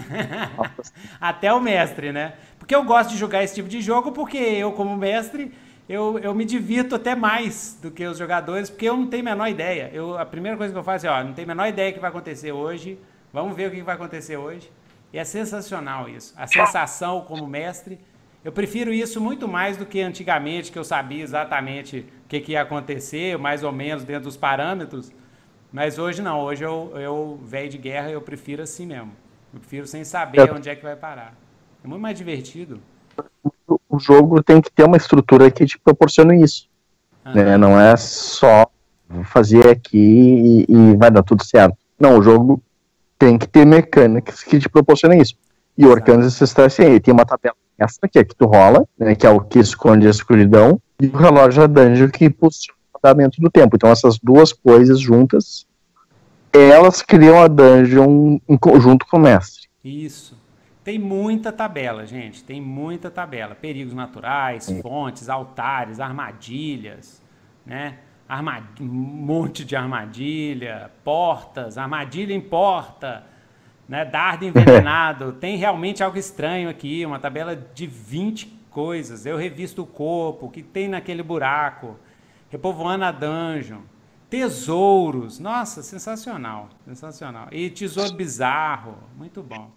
Até o mestre, né? Porque eu gosto de jogar esse tipo de jogo, porque eu, como mestre, eu, eu me divirto até mais do que os jogadores, porque eu não tenho a menor ideia. Eu, a primeira coisa que eu faço é, ó, não tenho a menor ideia do que vai acontecer hoje, vamos ver o que vai acontecer hoje. E é sensacional isso. A sensação como mestre... Eu prefiro isso muito mais do que antigamente, que eu sabia exatamente o que, que ia acontecer, mais ou menos dentro dos parâmetros. Mas hoje não, hoje eu, eu velho de guerra, eu prefiro assim mesmo. Eu prefiro sem saber é. onde é que vai parar. É muito mais divertido. O jogo tem que ter uma estrutura que te proporcione isso. Ah, né? Não é só fazer aqui e, e vai dar tudo certo. Não, o jogo tem que ter mecânicas que te proporcionem isso. E o Arcanas Ancestrais tem uma tabela. Essa aqui é que tu rola, né, que é o que esconde a escuridão, e o relógio da dungeon que impulsiona o andamento do tempo. Então essas duas coisas juntas, elas criam a dungeon em conjunto com o mestre. Isso. Tem muita tabela, gente. Tem muita tabela. Perigos naturais, fontes, altares, armadilhas, né? Armad... Um monte de armadilha, portas, armadilha em porta, né? Dardo envenenado. Tem realmente algo estranho aqui. Uma tabela de vinte coisas. Eu revisto o corpo, o que tem naquele buraco. Repovoando a dungeon. Tesouros. Nossa, sensacional. Sensacional. E tesouro bizarro. Muito bom.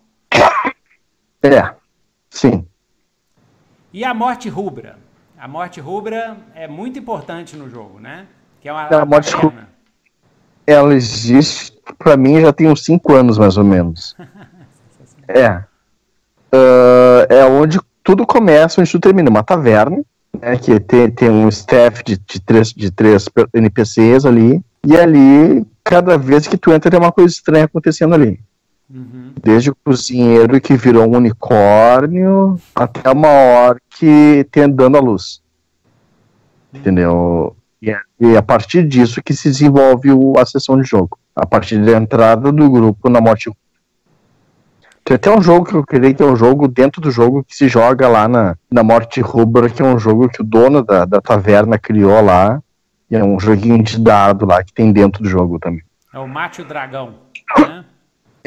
É, sim. E a Morte Rubra? A Morte Rubra é muito importante no jogo, né? Que é uma a Morte Rubra, ela existe, pra mim, já tem uns cinco anos, mais ou menos. É. Uh, é onde tudo começa, onde tudo termina. Uma taverna, né, que tem, tem um staff de, de, três, de três N P Cs ali, e ali, cada vez que tu entra, tem uma coisa estranha acontecendo ali. Uhum. Desde o cozinheiro que virou um unicórnio até uma orc que tem dando a luz. Uhum. Entendeu? E é, e a partir disso que se desenvolve o, a sessão de jogo. A partir da entrada do grupo na morte. Tem até um jogo que eu criei, que é um jogo dentro do jogo que se joga lá na, na Morte Rubra, que é um jogo que o dono da, da taverna criou lá. E é um joguinho de dado lá que tem dentro do jogo também. É o Mate o Dragão, né?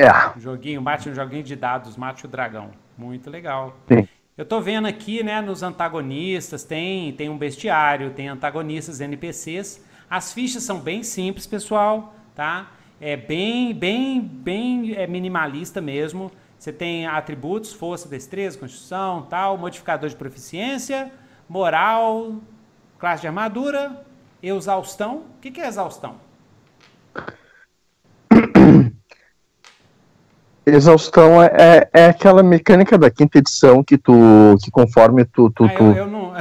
É. Um joguinho, mate, um joguinho de dados, mate o dragão. Muito legal. Sim. Eu tô vendo aqui, né, nos antagonistas, tem, tem um bestiário, tem antagonistas, N P Cs. As fichas são bem simples, pessoal, tá? É bem, bem, bem é minimalista mesmo. Você tem atributos, força, destreza, constituição, tal, modificador de proficiência, moral, classe de armadura, exaustão. O que que é exaustão? Exaustão é, é aquela mecânica da quinta edição que tu, que conforme tu... tu, ah, tu... Eu, eu, não,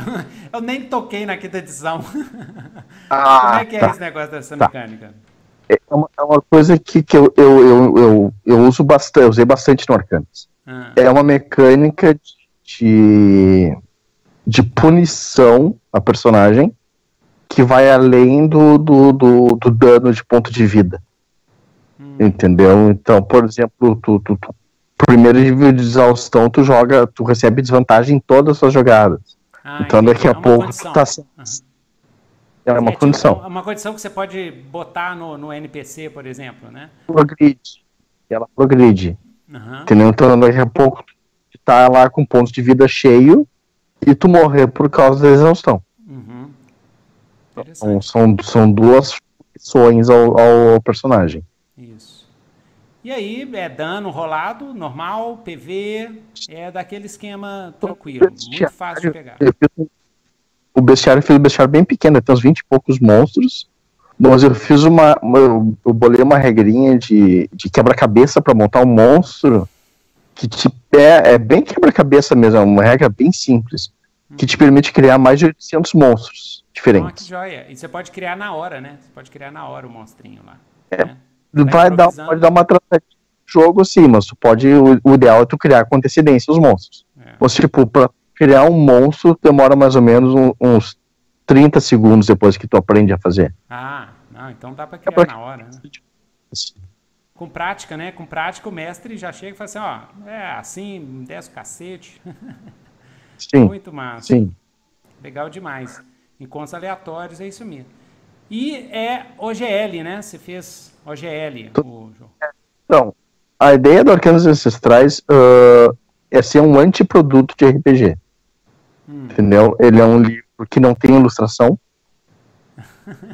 eu nem toquei na quinta edição. Ah, como é que tá, é esse negócio dessa tá. mecânica? É uma, é uma coisa que, que eu, eu, eu, eu, eu uso bastante, eu usei bastante no Arcanas. Ah. É uma mecânica de, de punição a personagem que vai além do, do, do, do dano de ponto de vida. Entendeu? Então, por exemplo, tu, tu, tu primeiro nível de exaustão, tu joga, tu recebe desvantagem em todas as suas jogadas. Ah, então entendi. Daqui a é pouco condição. Tu tá sendo... uhum. É uma é, condição. Tipo, uma condição que você pode botar no, no N P C, por exemplo, né? Progride. Ela progride. Uhum. Entendeu? Então daqui a pouco tu tá lá com pontos de vida cheio e tu morrer por causa da exaustão. Uhum. Então, são, são duas funções ao, ao personagem. Isso. E aí, é dano rolado, normal, P V, é daquele esquema tranquilo, muito fácil de pegar. Eu fiz o bestiário, eu fiz o bestiário bem pequeno, tem uns vinte e poucos monstros, mas eu fiz uma, eu bolei uma regrinha de, de quebra-cabeça para montar um monstro, que te, é, é bem quebra-cabeça mesmo, é uma regra bem simples, que te permite criar mais de oitocentos monstros diferentes. Ah, que joia. E você pode criar na hora, né? Você pode criar na hora o monstrinho lá. É. Né? Vai dar, pode dar uma tratadinha de jogo, sim, mas tu pode, o, o ideal é tu criar com antecedência os monstros. É. Ou tipo, pra criar um monstro demora mais ou menos um, uns trinta segundos depois que tu aprende a fazer. Ah, não, então dá pra criar é pra... na hora, né? Com prática, né? Com prática o mestre já chega e fala assim, ó, é assim, desce o cacete. Sim. Muito massa. Sim. Legal demais. Encontros aleatórios, é isso mesmo. E é O G L, né? Você fez O G L. O... Então, a ideia do Arcanas Ancestrais uh, é ser um antiproduto de R P G. Hum. Entendeu? Ele é um livro que não tem ilustração.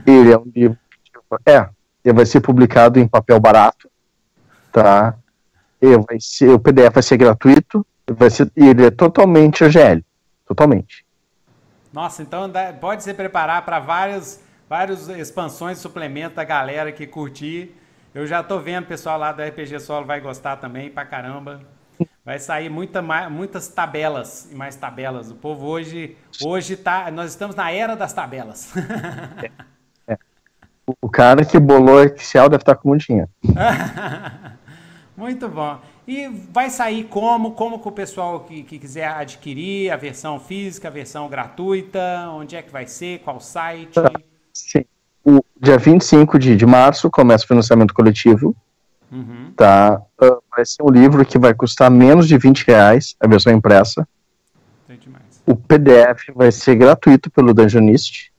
Ele é um livro... É, ele vai ser publicado em papel barato. Tá? Ele vai ser, o P D F vai ser gratuito. Vai ser, ele é totalmente O G L. Totalmente. Nossa, então pode se preparar para vários... Várias expansões, suplemento da galera que curtir. Eu já tô vendo, o pessoal lá do R P G Solo vai gostar também, pra caramba. Vai sair muita, muitas tabelas e mais tabelas. O povo hoje, hoje tá, nós estamos na era das tabelas. É, é. O cara que bolou Excel deve estar com muito dinheiro. Muito bom. E vai sair como? Como que o pessoal que, que quiser adquirir a versão física, a versão gratuita? Onde é que vai ser? Qual site? Tá. Sim. O dia vinte e cinco de, de março começa o financiamento coletivo. Uhum. Tá? Uh, vai ser um livro que vai custar menos de vinte reais, a versão impressa. É demais. O P D F vai ser gratuito pelo Dungeonist.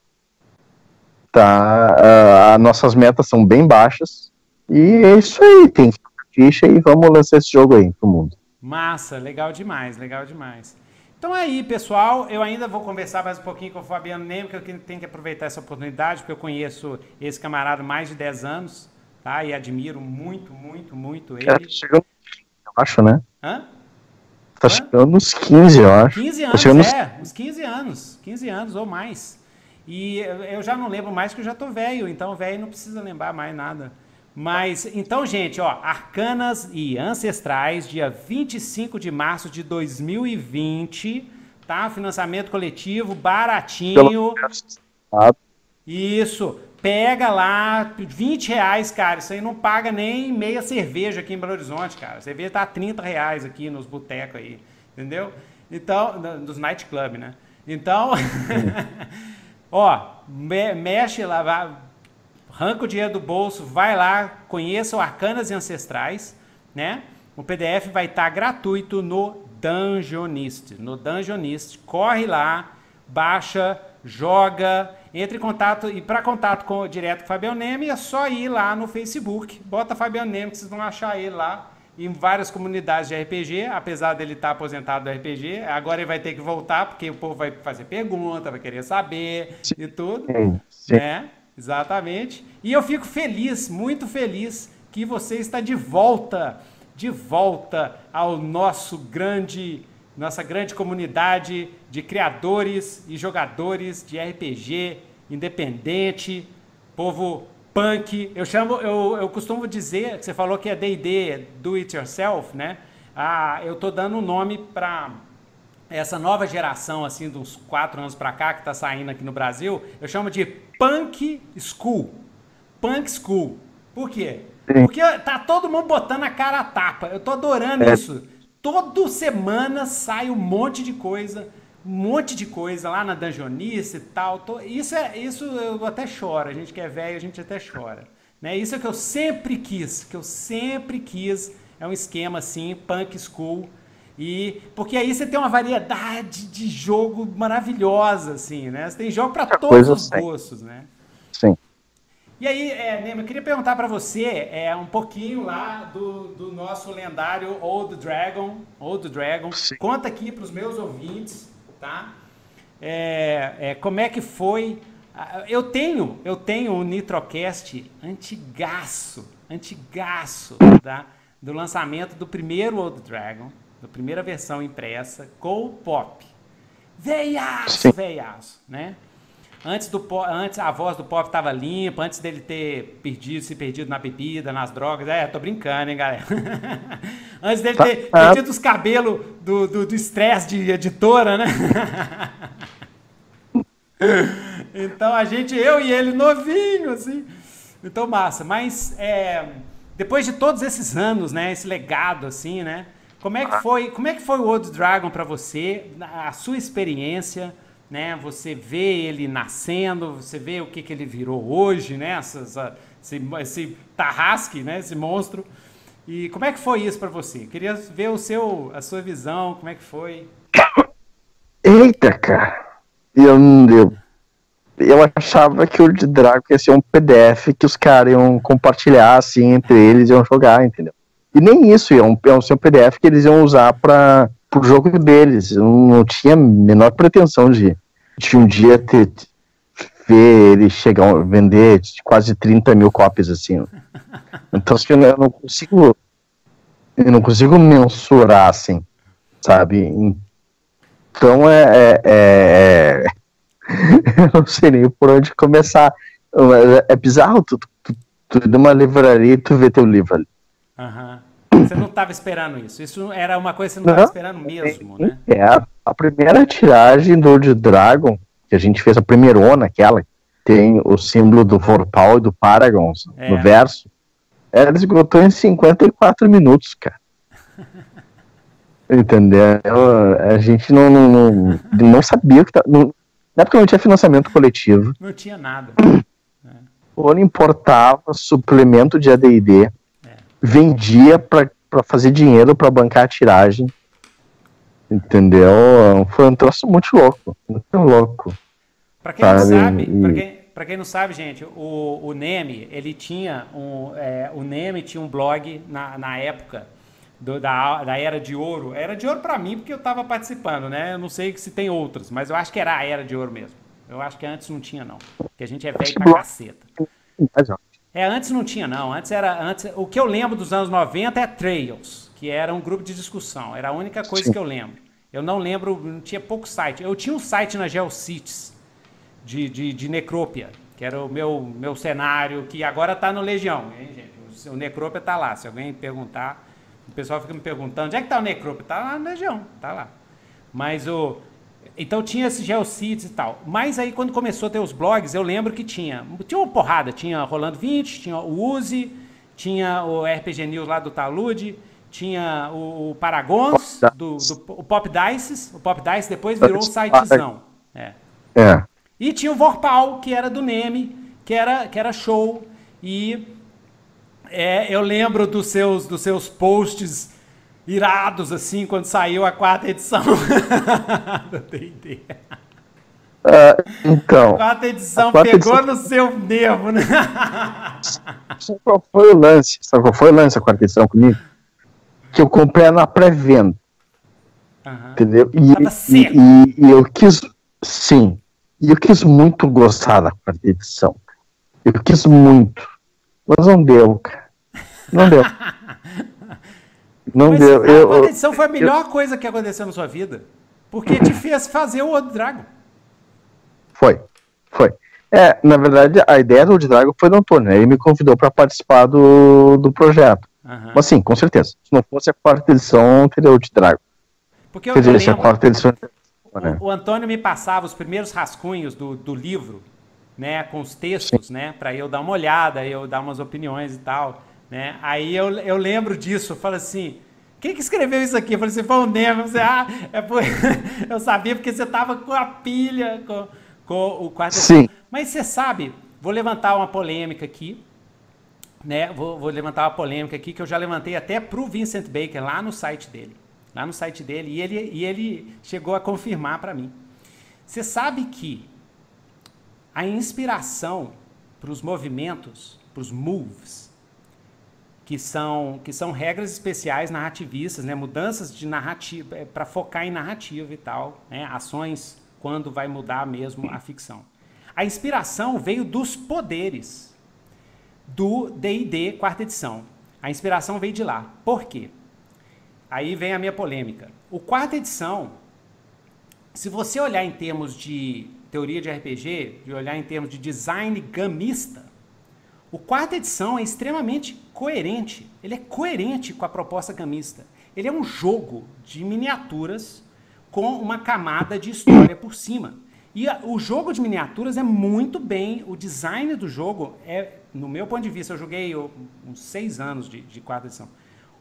Tá? As nossas metas são bem baixas. E é isso aí, tem ficha e vamos lançar esse jogo aí pro mundo. Massa, legal demais, legal demais. Então aí, pessoal, eu ainda vou conversar mais um pouquinho com o Fabiano Neme, porque eu tenho que aproveitar essa oportunidade, porque eu conheço esse camarada há mais de dez anos, tá? E admiro muito, muito, muito ele. É, chegou, eu acho, né? Hã? Tá Hã? chegando uns quinze, eu acho. quinze anos, tá nos... é, uns quinze anos, quinze anos ou mais. E eu já não lembro mais, que eu já tô velho, então velho não precisa lembrar mais nada. Mas, então, gente, ó, Arcanas e Ancestrais, dia vinte e cinco de março de dois mil e vinte, tá? Financiamento coletivo, baratinho. Isso, pega lá, vinte reais, cara, isso aí não paga nem meia cerveja aqui em Belo Horizonte, cara. A cerveja tá a trinta reais aqui nos botecos aí, entendeu? Então, dos nightclub, né? Então, ó, me mexe lá, vai... Arranca o dinheiro do bolso, vai lá, conheça o Arcanas e Ancestrais, né? O P D F vai estar gratuito no Dungeonist, no Dungeonist. Corre lá, baixa, joga, entre em contato, e para contato com, direto com o Fabiano Neme é só ir lá no Facebook, bota Fabiano Neme que vocês vão achar ele lá em várias comunidades de R P G, apesar dele estar aposentado do R P G, agora ele vai ter que voltar porque o povo vai fazer pergunta, vai querer saber e tudo, né? Exatamente, e eu fico feliz, muito feliz que você está de volta, de volta ao nosso grande, nossa grande comunidade de criadores e jogadores de R P G independente, povo punk, eu chamo, eu, eu costumo dizer, que você falou que é D e D, do it yourself, né? Ah, eu tô dando um nome para essa nova geração, assim, dos quatro anos para cá, que está saindo aqui no Brasil, eu chamo de Punk School. Punk School. Por quê? Porque tá todo mundo botando a cara a tapa. Eu tô adorando é. isso. Toda semana sai um monte de coisa, um monte de coisa lá na Dungeonista e tal. Isso, é, isso eu até choro. A gente que é velho, a gente até chora. Né? Isso é o que eu sempre quis, que eu sempre quis. É um esquema, assim, Punk School. E, porque aí você tem uma variedade de jogo maravilhosa, assim, né? Você tem jogo para todos os gostos, né? Sim. E aí, é, Neme, eu queria perguntar para você é, um pouquinho lá do, do nosso lendário Old Dragon. Old Dragon. Sim. Conta aqui para os meus ouvintes, tá? É, é, como é que foi... Eu tenho, eu tenho um Nitrocast antigaço, antigaço, tá? Do lançamento do primeiro Old Dragon. A primeira versão impressa com o Pop. Veiaço, veiaço, né? Antes, do pop, antes a voz do Pop estava limpa, antes dele ter perdido, se perdido na bebida, nas drogas. É, tô brincando, hein, galera? Antes dele ter ah, perdido ah. os cabelos do estresse do, do de editora, né? Então a gente, eu e ele, novinho, assim. Então, massa. Mas é, depois de todos esses anos, né? Esse legado, assim, né? Como é que foi, como é que foi o Old Dragon para você, a sua experiência, né? Você vê ele nascendo, você vê o que, que ele virou hoje, né? Essa, essa, esse, esse tarrasque, né? Esse monstro. E como é que foi isso para você? Queria ver o seu, a sua visão, como é que foi? Eita, cara! Eu, eu, eu achava que o Old Dragon ia ser um P D F que os caras iam compartilhar, assim, entre eles, iam jogar, entendeu? E nem isso, é um, é um seu P D F que eles iam usar para o jogo deles. Eu não tinha a menor pretensão de, de um dia ter, de ver ele chegar a vender quase trinta mil cópias, assim. Então, assim, eu não consigo eu não consigo mensurar, assim, sabe? Então, é... é, é eu não sei nem por onde começar. É bizarro, tu, tu, tu ir numa livraria e tu vê teu livro ali. Aham. Uhum. Você não estava esperando isso. Isso era uma coisa que você não estava esperando mesmo, né? É, a primeira tiragem do Old Dragon, que a gente fez a primeirona, aquela, tem o símbolo do Vorpal e do Paragons é. no verso, ela esgotou em cinquenta e quatro minutos, cara. Entendeu? A gente não, não, não, não sabia que tava, não, na época não tinha financiamento coletivo. Não tinha nada. Ou importava suplemento de A D e D, vendia para pra fazer dinheiro pra bancar a tiragem. Entendeu? Foi um troço muito louco. Muito louco. Pra quem sabe? não sabe, e... pra, quem, pra quem não sabe, gente, o, o Neme, ele tinha um. É, o Neme tinha um blog na, na época do, da, da Era de Ouro. Era de Ouro pra mim, porque eu tava participando, né? Eu não sei se tem outras, mas eu acho que era a Era de Ouro mesmo. Eu acho que antes não tinha, não. Porque a gente é velho pra caceta. É, antes não tinha, não. Antes era. Antes, o que eu lembro dos anos noventa é Trails, que era um grupo de discussão. Era a única coisa Sim. que eu lembro. Eu não lembro, não tinha pouco site. Eu tinha um site na GeoCities de, de, de Necrópia, que era o meu, meu cenário, que agora tá no Legião, hein, gente? O Necrópia tá lá. Se alguém perguntar, o pessoal fica me perguntando, onde é que tá o Necrópia? Tá lá no Legião, tá lá. Mas o. Então tinha esse GeoCities e tal. Mas aí quando começou a ter os blogs, eu lembro que tinha. Tinha uma porrada. Tinha Rolando vinte, tinha o Uzi, tinha o R P G News lá do Talude, tinha o, o Paragons, Pop do, do, o Pop Dice. O Pop Dice depois virou um sitezão. É. é. E tinha o Vorpal, que era do Neme, que era, que era show. E é, eu lembro dos seus, dos seus posts... irados, assim, quando saiu a quarta edição do D e D. Uh, então... A quarta edição a quarta pegou edição... no seu nervo, né? Sabe qual foi o lance? Sabe qual foi o lance a quarta edição comigo? Que eu comprei na pré-venda. Uhum. Entendeu? E, e, e, e eu quis... Sim. E eu quis muito gostar da quarta edição. Eu quis muito. Mas não deu, cara. Não deu. Não Mas deu. A quarta edição foi a melhor eu, coisa que aconteceu na sua vida, porque te fez fazer o Old Dragon. Foi, foi. É, na verdade, a ideia do Old Dragon foi do Antônio, né? Ele me convidou para participar do, do projeto. Uhum. Mas sim, com certeza. Se não fosse a quarta edição, teria o Old Dragon. Porque eu Quer dizer, lembro, a quarta edição... o, o Antônio me passava os primeiros rascunhos do, do livro, né? Com os textos, sim. né? Para eu dar uma olhada, eu dar umas opiniões e tal. Né? Aí eu, eu lembro disso, eu falo assim, quem que escreveu isso aqui? Eu falei assim, foi o Neme. Eu, ah, é por... eu sabia porque você tava com a pilha, com, com o quarto. Sim. Mas você sabe, vou levantar uma polêmica aqui, né? Vou, vou levantar uma polêmica aqui que eu já levantei até pro Vincent Baker lá no site dele, lá no site dele e ele, e ele chegou a confirmar para mim. Você sabe que a inspiração para os movimentos, para os moves, Que são, que são regras especiais narrativistas, né? Mudanças de narrativa, para focar em narrativa e tal, né? Ações quando vai mudar mesmo a ficção. A inspiração veio dos poderes do D e D quarta edição. A inspiração veio de lá. Por quê? Aí vem a minha polêmica. O quarta edição, se você olhar em termos de teoria de R P G, de olhar em termos de design gamista, o quarta edição é extremamente coerente. Ele é coerente com a proposta gamista. Ele é um jogo de miniaturas com uma camada de história por cima. E a, o jogo de miniaturas é muito bem... O design do jogo é... No meu ponto de vista, eu joguei eu, uns seis anos de, de quarta edição.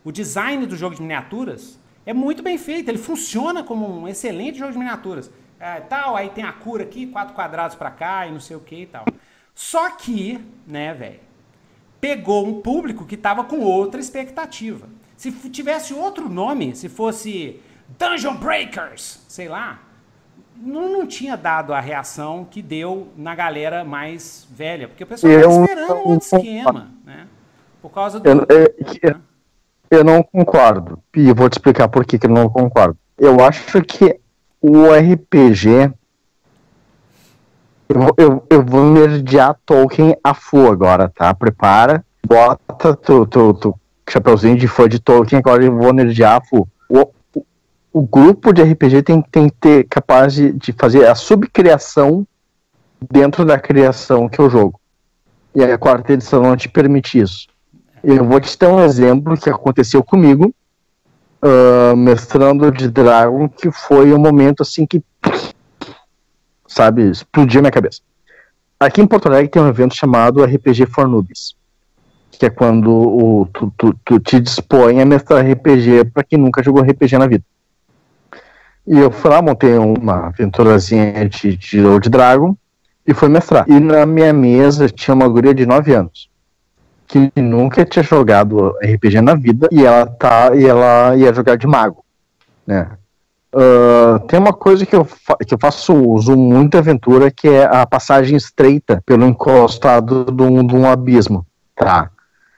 O design do jogo de miniaturas é muito bem feito. Ele funciona como um excelente jogo de miniaturas. É, tal, aí tem a cura aqui, quatro quadrados para cá e não sei o que e tal. Só que, né, velho, pegou um público que estava com outra expectativa. Se tivesse outro nome, se fosse Dungeon Breakers, sei lá, não, não tinha dado a reação que deu na galera mais velha, porque o pessoal estava esperando um outro esquema, né? Por causa do... Eu, eu, eu, eu não concordo, e eu vou te explicar por que que eu não concordo. Eu acho que o R P G... Eu, eu, eu vou nerdear Tolkien a full agora, tá? Prepara, bota tu, tu, tu chapeuzinho de fã de Tolkien, agora eu vou nerdear a full. O, o, o grupo de R P G tem, tem que ter capaz de, de fazer a subcriação dentro da criação que é o jogo. E a quarta edição não te permite isso. Eu vou te dar um exemplo que aconteceu comigo, uh, mestrando de Dragon, que foi um momento assim que... sabe, explodiu minha cabeça. Aqui em Porto Alegre tem um evento chamado R P G for Noobies, que é quando o, tu, tu, tu te dispõe a mestrar R P G para quem nunca jogou R P G na vida. E eu fui lá, montei uma aventurazinha de, de Old Dragon e fui mestrar. E na minha mesa tinha uma guria de nove anos, que nunca tinha jogado R P G na vida e ela, tá, e ela ia jogar de mago, né? Uh, tem uma coisa que eu, fa- que eu faço uso muito em aventura, que é a passagem estreita pelo encostado de um, de um abismo, tá?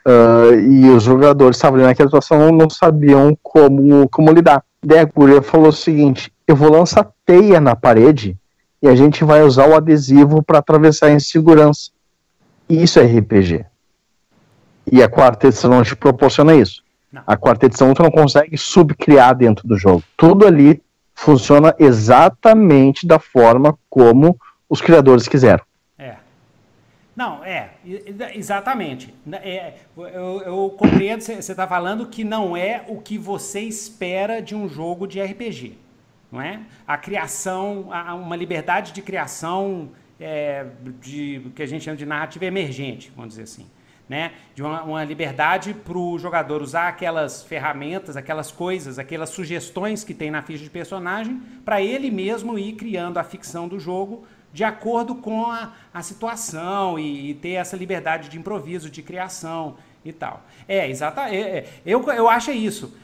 Uh, e os jogadores estavam ali naquela situação, não, não sabiam como, como lidar. Daí a guria falou o seguinte: eu vou lançar teia na parede e a gente vai usar o adesivo para atravessar em segurança. E isso é R P G. E a quarta edição não te proporciona isso. Não. A quarta edição tu não consegue subcriar dentro do jogo. Tudo ali funciona exatamente da forma como os criadores quiseram. É. Não, é. Exatamente. É, eu, eu compreendo, você está falando que não é o que você espera de um jogo de R P G. Não é? A criação, a, uma liberdade de criação é, de, que a gente chama de narrativa emergente, vamos dizer assim. Né? De uma, uma liberdade para o jogador usar aquelas ferramentas, aquelas coisas, aquelas sugestões que tem na ficha de personagem, para ele mesmo ir criando a ficção do jogo de acordo com a, a situação e, e ter essa liberdade de improviso, de criação e tal. É, exatamente. É, é, eu, eu acho isso.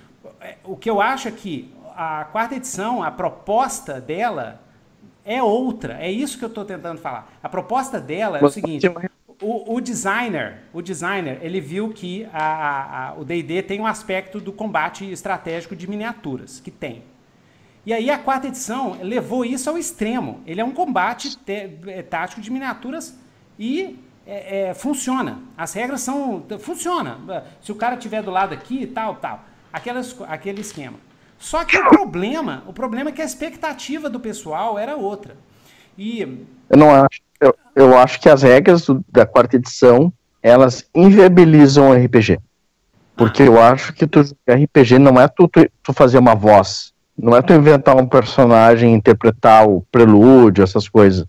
O que eu acho é que a quarta edição, a proposta dela é outra. É isso que eu estou tentando falar. A proposta dela é o seguinte... O, o designer, o designer, ele viu que a, a, a, o D e D tem um aspecto do combate estratégico de miniaturas, que tem. E aí a quarta edição levou isso ao extremo. Ele é um combate te, tático de miniaturas e é, é, funciona. As regras são... funciona. Se o cara estiver do lado aqui e tal, tal. Aquelas, aquele esquema. Só que o problema, o problema é que a expectativa do pessoal era outra. E... Eu não acho. Eu, eu acho que as regras do, da quarta edição, elas inviabilizam o R P G. Porque eu acho que tu, R P G não é tu, tu, tu fazer uma voz. Não é tu inventar um personagem, interpretar o prelúdio, essas coisas.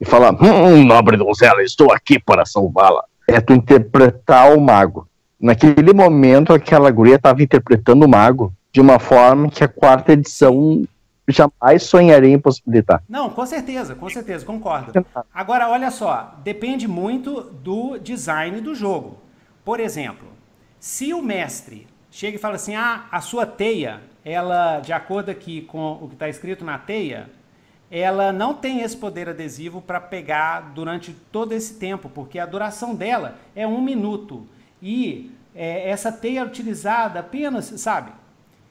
E falar, hum, nobre donzela, estou aqui para salvá-la. É tu interpretar o mago. Naquele momento, aquela guria estava interpretando o mago de uma forma que a quarta edição... jamais sonharia em possibilitar. Não, com certeza, com certeza, concordo. Agora, olha só, depende muito do design do jogo. Por exemplo, se o mestre chega e fala assim, ah, a sua teia, ela, de acordo aqui com o que está escrito na teia, ela não tem esse poder adesivo para pegar durante todo esse tempo, porque a duração dela é um minuto. E é, essa teia é utilizada apenas, sabe,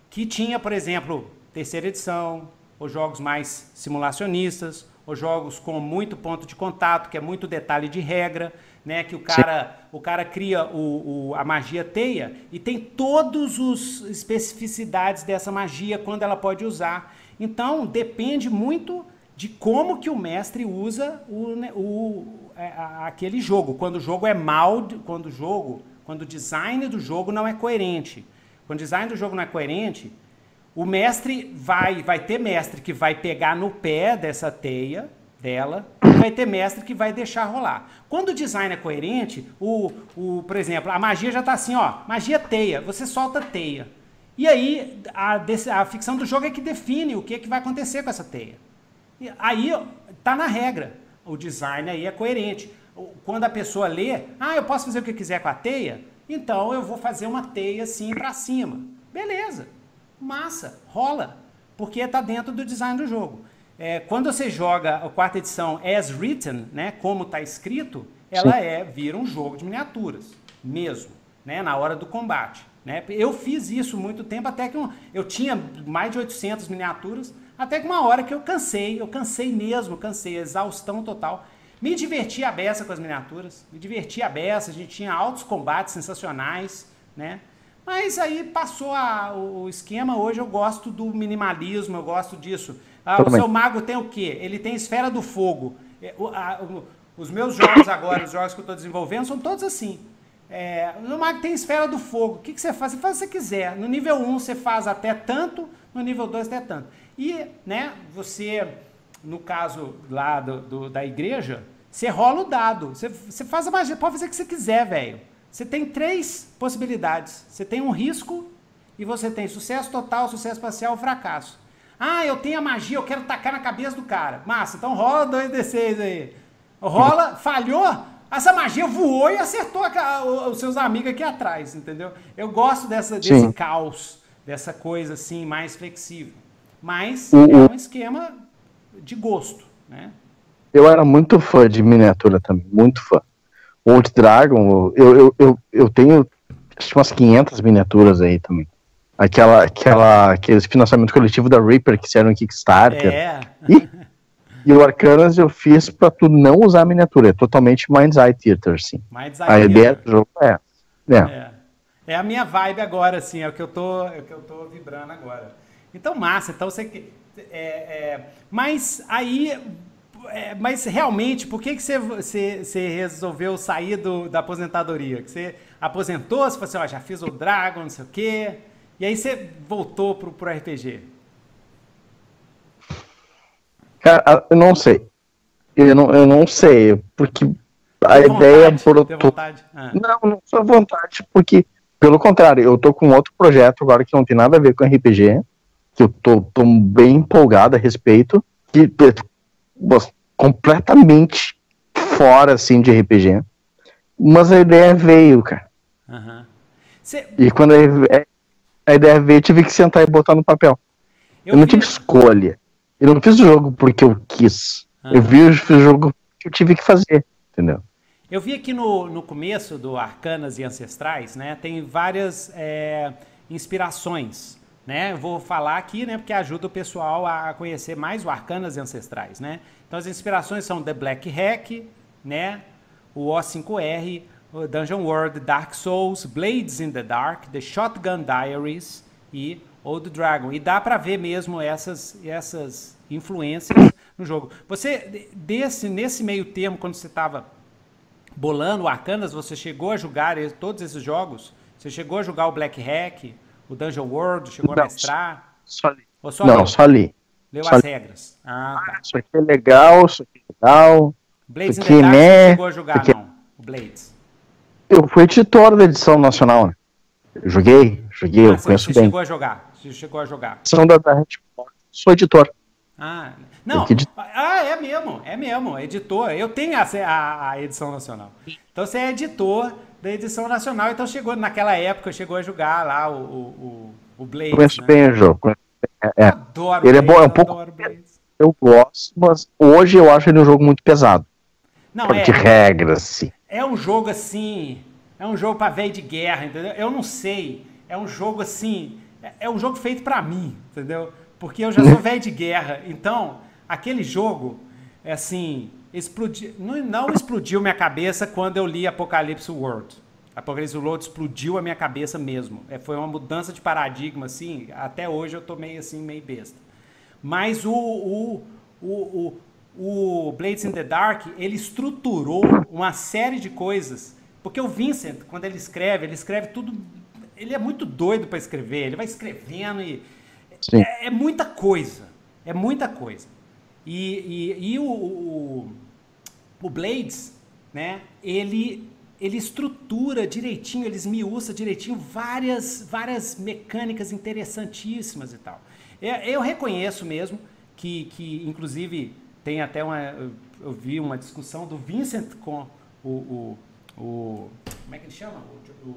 que tinha, por exemplo... terceira edição, os jogos mais simulacionistas, os jogos com muito ponto de contato, que é muito detalhe de regra, né? Que o cara, o cara cria o, o, a magia teia e tem todas as especificidades dessa magia, quando ela pode usar. Então, depende muito de como que o mestre usa o, o, a, aquele jogo. Quando o jogo é mal, quando o jogo, quando o design do jogo não é coerente. Quando o design do jogo não é coerente... O mestre vai, vai ter mestre que vai pegar no pé dessa teia dela, e vai ter mestre que vai deixar rolar. Quando o design é coerente, o, o, por exemplo, a magia já está assim, ó, magia teia, você solta teia. E aí a, a ficção do jogo é que define o que, é que vai acontecer com essa teia. E aí tá na regra, o design aí é coerente. Quando a pessoa lê, ah, eu posso fazer o que eu quiser com a teia? Então eu vou fazer uma teia assim para cima. Beleza. Massa, rola, porque está dentro do design do jogo. É, quando você joga a quarta edição as written, né, como está escrito, ela Sim. é vira um jogo de miniaturas, mesmo, né, na hora do combate. Né? Eu fiz isso muito tempo, até que um, eu tinha mais de oitocentas miniaturas, até que uma hora que eu cansei, eu cansei mesmo, cansei, exaustão total. Me diverti a beça com as miniaturas, me diverti a beça, a gente tinha altos combates sensacionais, né? Mas aí passou a, o esquema, hoje eu gosto do minimalismo, eu gosto disso. Ah, o seu mago tem o quê? Ele tem esfera do fogo. O, a, o, os meus jogos agora, os jogos que eu estou desenvolvendo, são todos assim. É, o mago tem esfera do fogo. O que, que você faz? Você faz o que você quiser. No nível um você faz até tanto, no nível dois até tanto. E né, você, no caso lá do, do, da igreja, você rola o dado. Você, você faz a magia, pode fazer o que você quiser, velho. Você tem três possibilidades. Você tem um risco e você tem sucesso total, sucesso parcial, fracasso. Ah, eu tenho a magia, eu quero tacar na cabeça do cara. Massa, então rola dois D seis aí. Rola, falhou, Essa magia voou e acertou a, a, os seus amigos aqui atrás, entendeu? Eu gosto dessa, desse caos, dessa coisa assim, mais flexível. Mas é um esquema de gosto, né? Eu era muito fã de miniatura também, muito fã. Old Dragon, eu, eu, eu, eu tenho umas quinhentas miniaturas aí também. Aquela, aquela, aquele financiamento coletivo da Reaper, que era um Kickstarter. É. E, e o Arcanas eu fiz pra tu não usar a miniatura, é totalmente Mind's Eye Theater, sim. Mind's Eye Theater. A ideia do jogo é, é. é. É a minha vibe agora, assim, é o que eu tô, é o que eu tô vibrando agora. Então, massa, então você... É, é, mas aí... É, mas realmente, por que que você, você, você resolveu sair do, da aposentadoria? Que você aposentou, você falou assim, ó, já fiz o Dragon, não sei o quê, e aí você voltou pro, pro R P G? Cara, eu não sei. Eu não, eu não sei, porque a tem ideia... Vontade, por... tem vontade? Ah. Não, não sou vontade, porque, pelo contrário, eu tô com outro projeto agora que não tem nada a ver com R P G, que eu tô, tô bem empolgado a respeito, que... completamente fora, assim, de R P G. Mas a ideia veio, cara. Uhum. Cê... E quando a ideia veio, eu tive que sentar e botar no papel. Eu, eu não tive vi... escolha. Eu não fiz o jogo porque eu quis. Uhum. Eu vi, fiz o jogo que eu tive que fazer, entendeu? Eu vi aqui no, no começo do Arcanas e Ancestrais, né, tem várias é, inspirações. Né? Vou falar aqui, né, porque ajuda o pessoal a conhecer mais o Arcanas Ancestrais, né? Então as inspirações são The Black Hack, né? O O cinco R, o Dungeon World, Dark Souls, Blades in the Dark, The Shotgun Diaries e Old Dragon. E dá para ver mesmo essas, essas influências no jogo. Você, desse, nesse meio termo, quando você estava bolando o Arcanas, você chegou a jogar todos esses jogos? Você chegou a jogar o Black Hack... O Dungeon World chegou não, a mestrar? Só li. Só não, leu? só li. Leu só as li. regras. Ah, tá. Ah, isso aqui é legal, isso aqui é legal. Blades in the Dark né? chegou a jogar, aqui... não? O Blades. Eu fui editor da edição nacional, né? Eu joguei, joguei, ah, eu conheço você bem. Você chegou a jogar? Você chegou a jogar? São da Dark, sou editor. Ah, não. Edito. Ah, é mesmo, é mesmo, editor. Eu tenho a, a, a edição nacional. Então você é editor... da edição nacional, então chegou naquela época, chegou a jogar lá o, o, o Blades. Conheço né? bem o jogo. É. Adoro ele Blades, é bom, é um pouco. Eu gosto, mas hoje eu acho ele um jogo muito pesado. Não, é, de regras, sim. É um jogo assim, é um jogo pra velho de guerra, entendeu? Eu não sei, é um jogo assim, é um jogo feito pra mim, entendeu? Porque eu já sou velho de guerra, então aquele jogo, é assim... Explodi... Não, não explodiu minha cabeça quando eu li Apocalypse World. Apocalypse World explodiu a minha cabeça mesmo. É, foi uma mudança de paradigma, assim. Até hoje eu tô meio assim, meio besta. Mas o, o, o, o, o Blades in the Dark, ele estruturou uma série de coisas. Porque o Vincent, quando ele escreve, ele escreve tudo... Ele é muito doido para escrever. Ele vai escrevendo e... É, é muita coisa. É muita coisa. E, e, e o... o O Blades, né, ele, ele estrutura direitinho, ele esmiuça direitinho várias, várias mecânicas interessantíssimas e tal. Eu, eu reconheço mesmo que, que, inclusive, tem até uma... Eu, eu vi uma discussão do Vincent com o... o, o como é que ele chama? O, o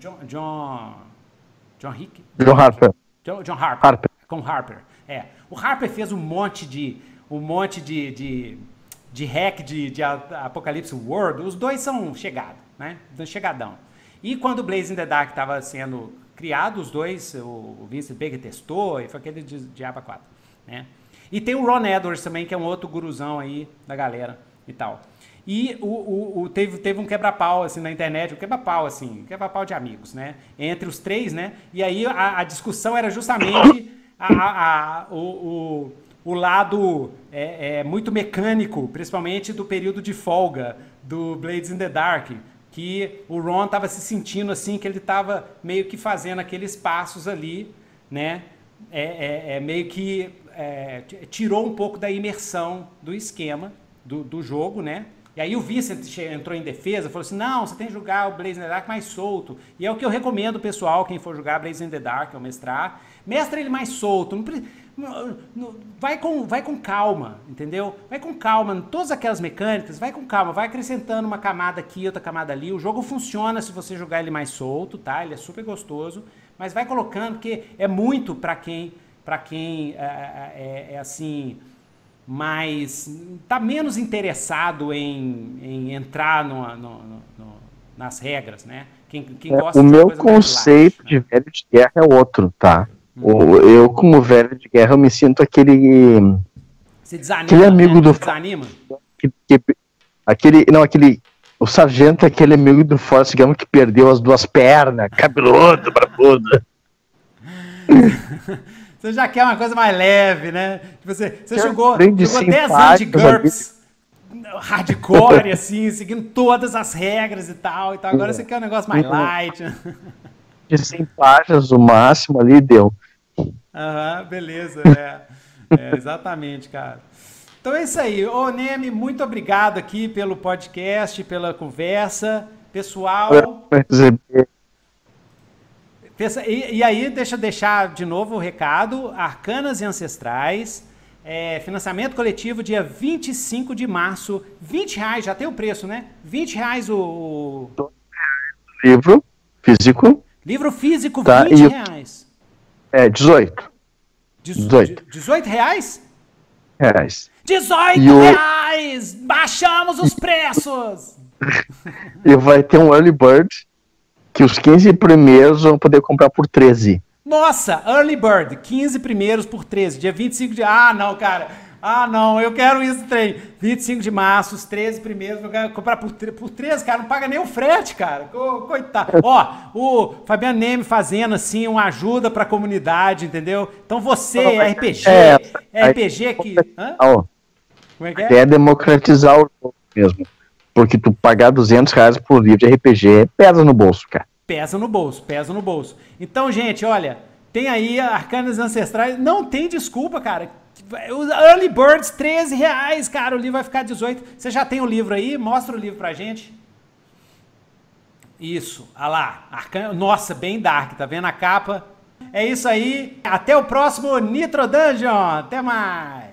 John... John... John Hick? John Harper. John, John Harper. Harper. Com Harper, é. O Harper fez um monte de... Um monte de... de de hack de, de Apocalypse World, os dois são chegados, né? Chegadão. E quando o Blades in the Dark estava sendo criado, os dois, o Vincent Baker testou, e foi aquele de diaba quatro, né? E tem o Ron Edwards também, que é um outro guruzão aí da galera e tal. E o, o, o, teve, teve um quebra-pau, assim, na internet, um quebra-pau, assim, um quebra-pau de amigos, né? Entre os três, né? E aí a, a discussão era justamente a, a, a, o... o o lado é, é, muito mecânico, principalmente do período de folga do Blades in the Dark, que o Ron estava se sentindo assim, que ele estava meio que fazendo aqueles passos ali, né? É, é, é meio que é, tirou um pouco da imersão do esquema do, do jogo, né? E aí o Vincent entrou em defesa, falou assim, não, você tem que jogar o Blades in the Dark mais solto. E é o que eu recomendo, pessoal, quem for jogar Blades in the Dark, ou mestrar, mestra ele mais solto, não precisa... vai com, vai com calma, entendeu? Vai com calma, em todas aquelas mecânicas, vai com calma, vai acrescentando uma camada aqui, outra camada ali. O jogo funciona se você jogar ele mais solto, tá? Ele é super gostoso, mas vai colocando, porque é muito pra quem, pra quem é, é, é assim... mas tá menos interessado em, em entrar no, no, no, no, nas regras, né? Quem, quem gosta é, o de meu conceito light, né? De velho de guerra é outro, tá? Uhum. O, eu, como velho de guerra, eu me sinto aquele... Você desanima, aquele amigo né? do Você desanima? Que, que, aquele, não, aquele... O sargento é aquele amigo do Forrest Gump que perdeu as duas pernas, cabeludo, barbudo. Você já quer uma coisa mais leve, né? Você, você jogou, jogou dez anos de GURPS, hardcore, assim, seguindo todas as regras e tal. Então agora é. Você quer um negócio mais light. De cem páginas, o máximo ali deu. Aham, beleza, é. É, exatamente, cara. Então é isso aí. Ô, Neme, muito obrigado aqui pelo podcast, pela conversa. Pessoal... Eu recebi. E, e aí, deixa eu deixar de novo o recado, Arcanas e Ancestrais, é, financiamento coletivo dia vinte e cinco de março, vinte reais, já tem o preço, né? vinte reais o... Livro físico. Livro físico, tá, vinte reais. É, dezoito. Dezo, dezoito. dezoito reais? Reais. dezoito reais! O... Baixamos os preços! E vai ter um early bird. Que os quinze primeiros vão poder comprar por treze. Nossa, early bird, quinze primeiros por treze, dia vinte e cinco de... Ah, não, cara. Ah, não, eu quero isso, trem. vinte e cinco de março, os treze primeiros, eu quero comprar por, por treze, cara, não paga nem o frete, cara. Coitado. Ó, o Fabiano Neme fazendo, assim, uma ajuda pra comunidade, entendeu? Então você, é R P G, é R P G que... Hã? Como é que é? É democratizar o jogo mesmo. Porque tu pagar duzentos reais por livro de R P G pesa no bolso, cara. Pesa no bolso, pesa no bolso. Então, gente, olha, tem aí Arcanas Ancestrais, não tem desculpa, cara. Os Early Birds, treze reais, cara, o livro vai ficar dezoito. Você já tem o livro aí? Mostra o livro pra gente. Isso, olha lá. Arcan... Nossa, bem dark, tá vendo a capa? É isso aí. Até o próximo Nitro Dungeon. Até mais.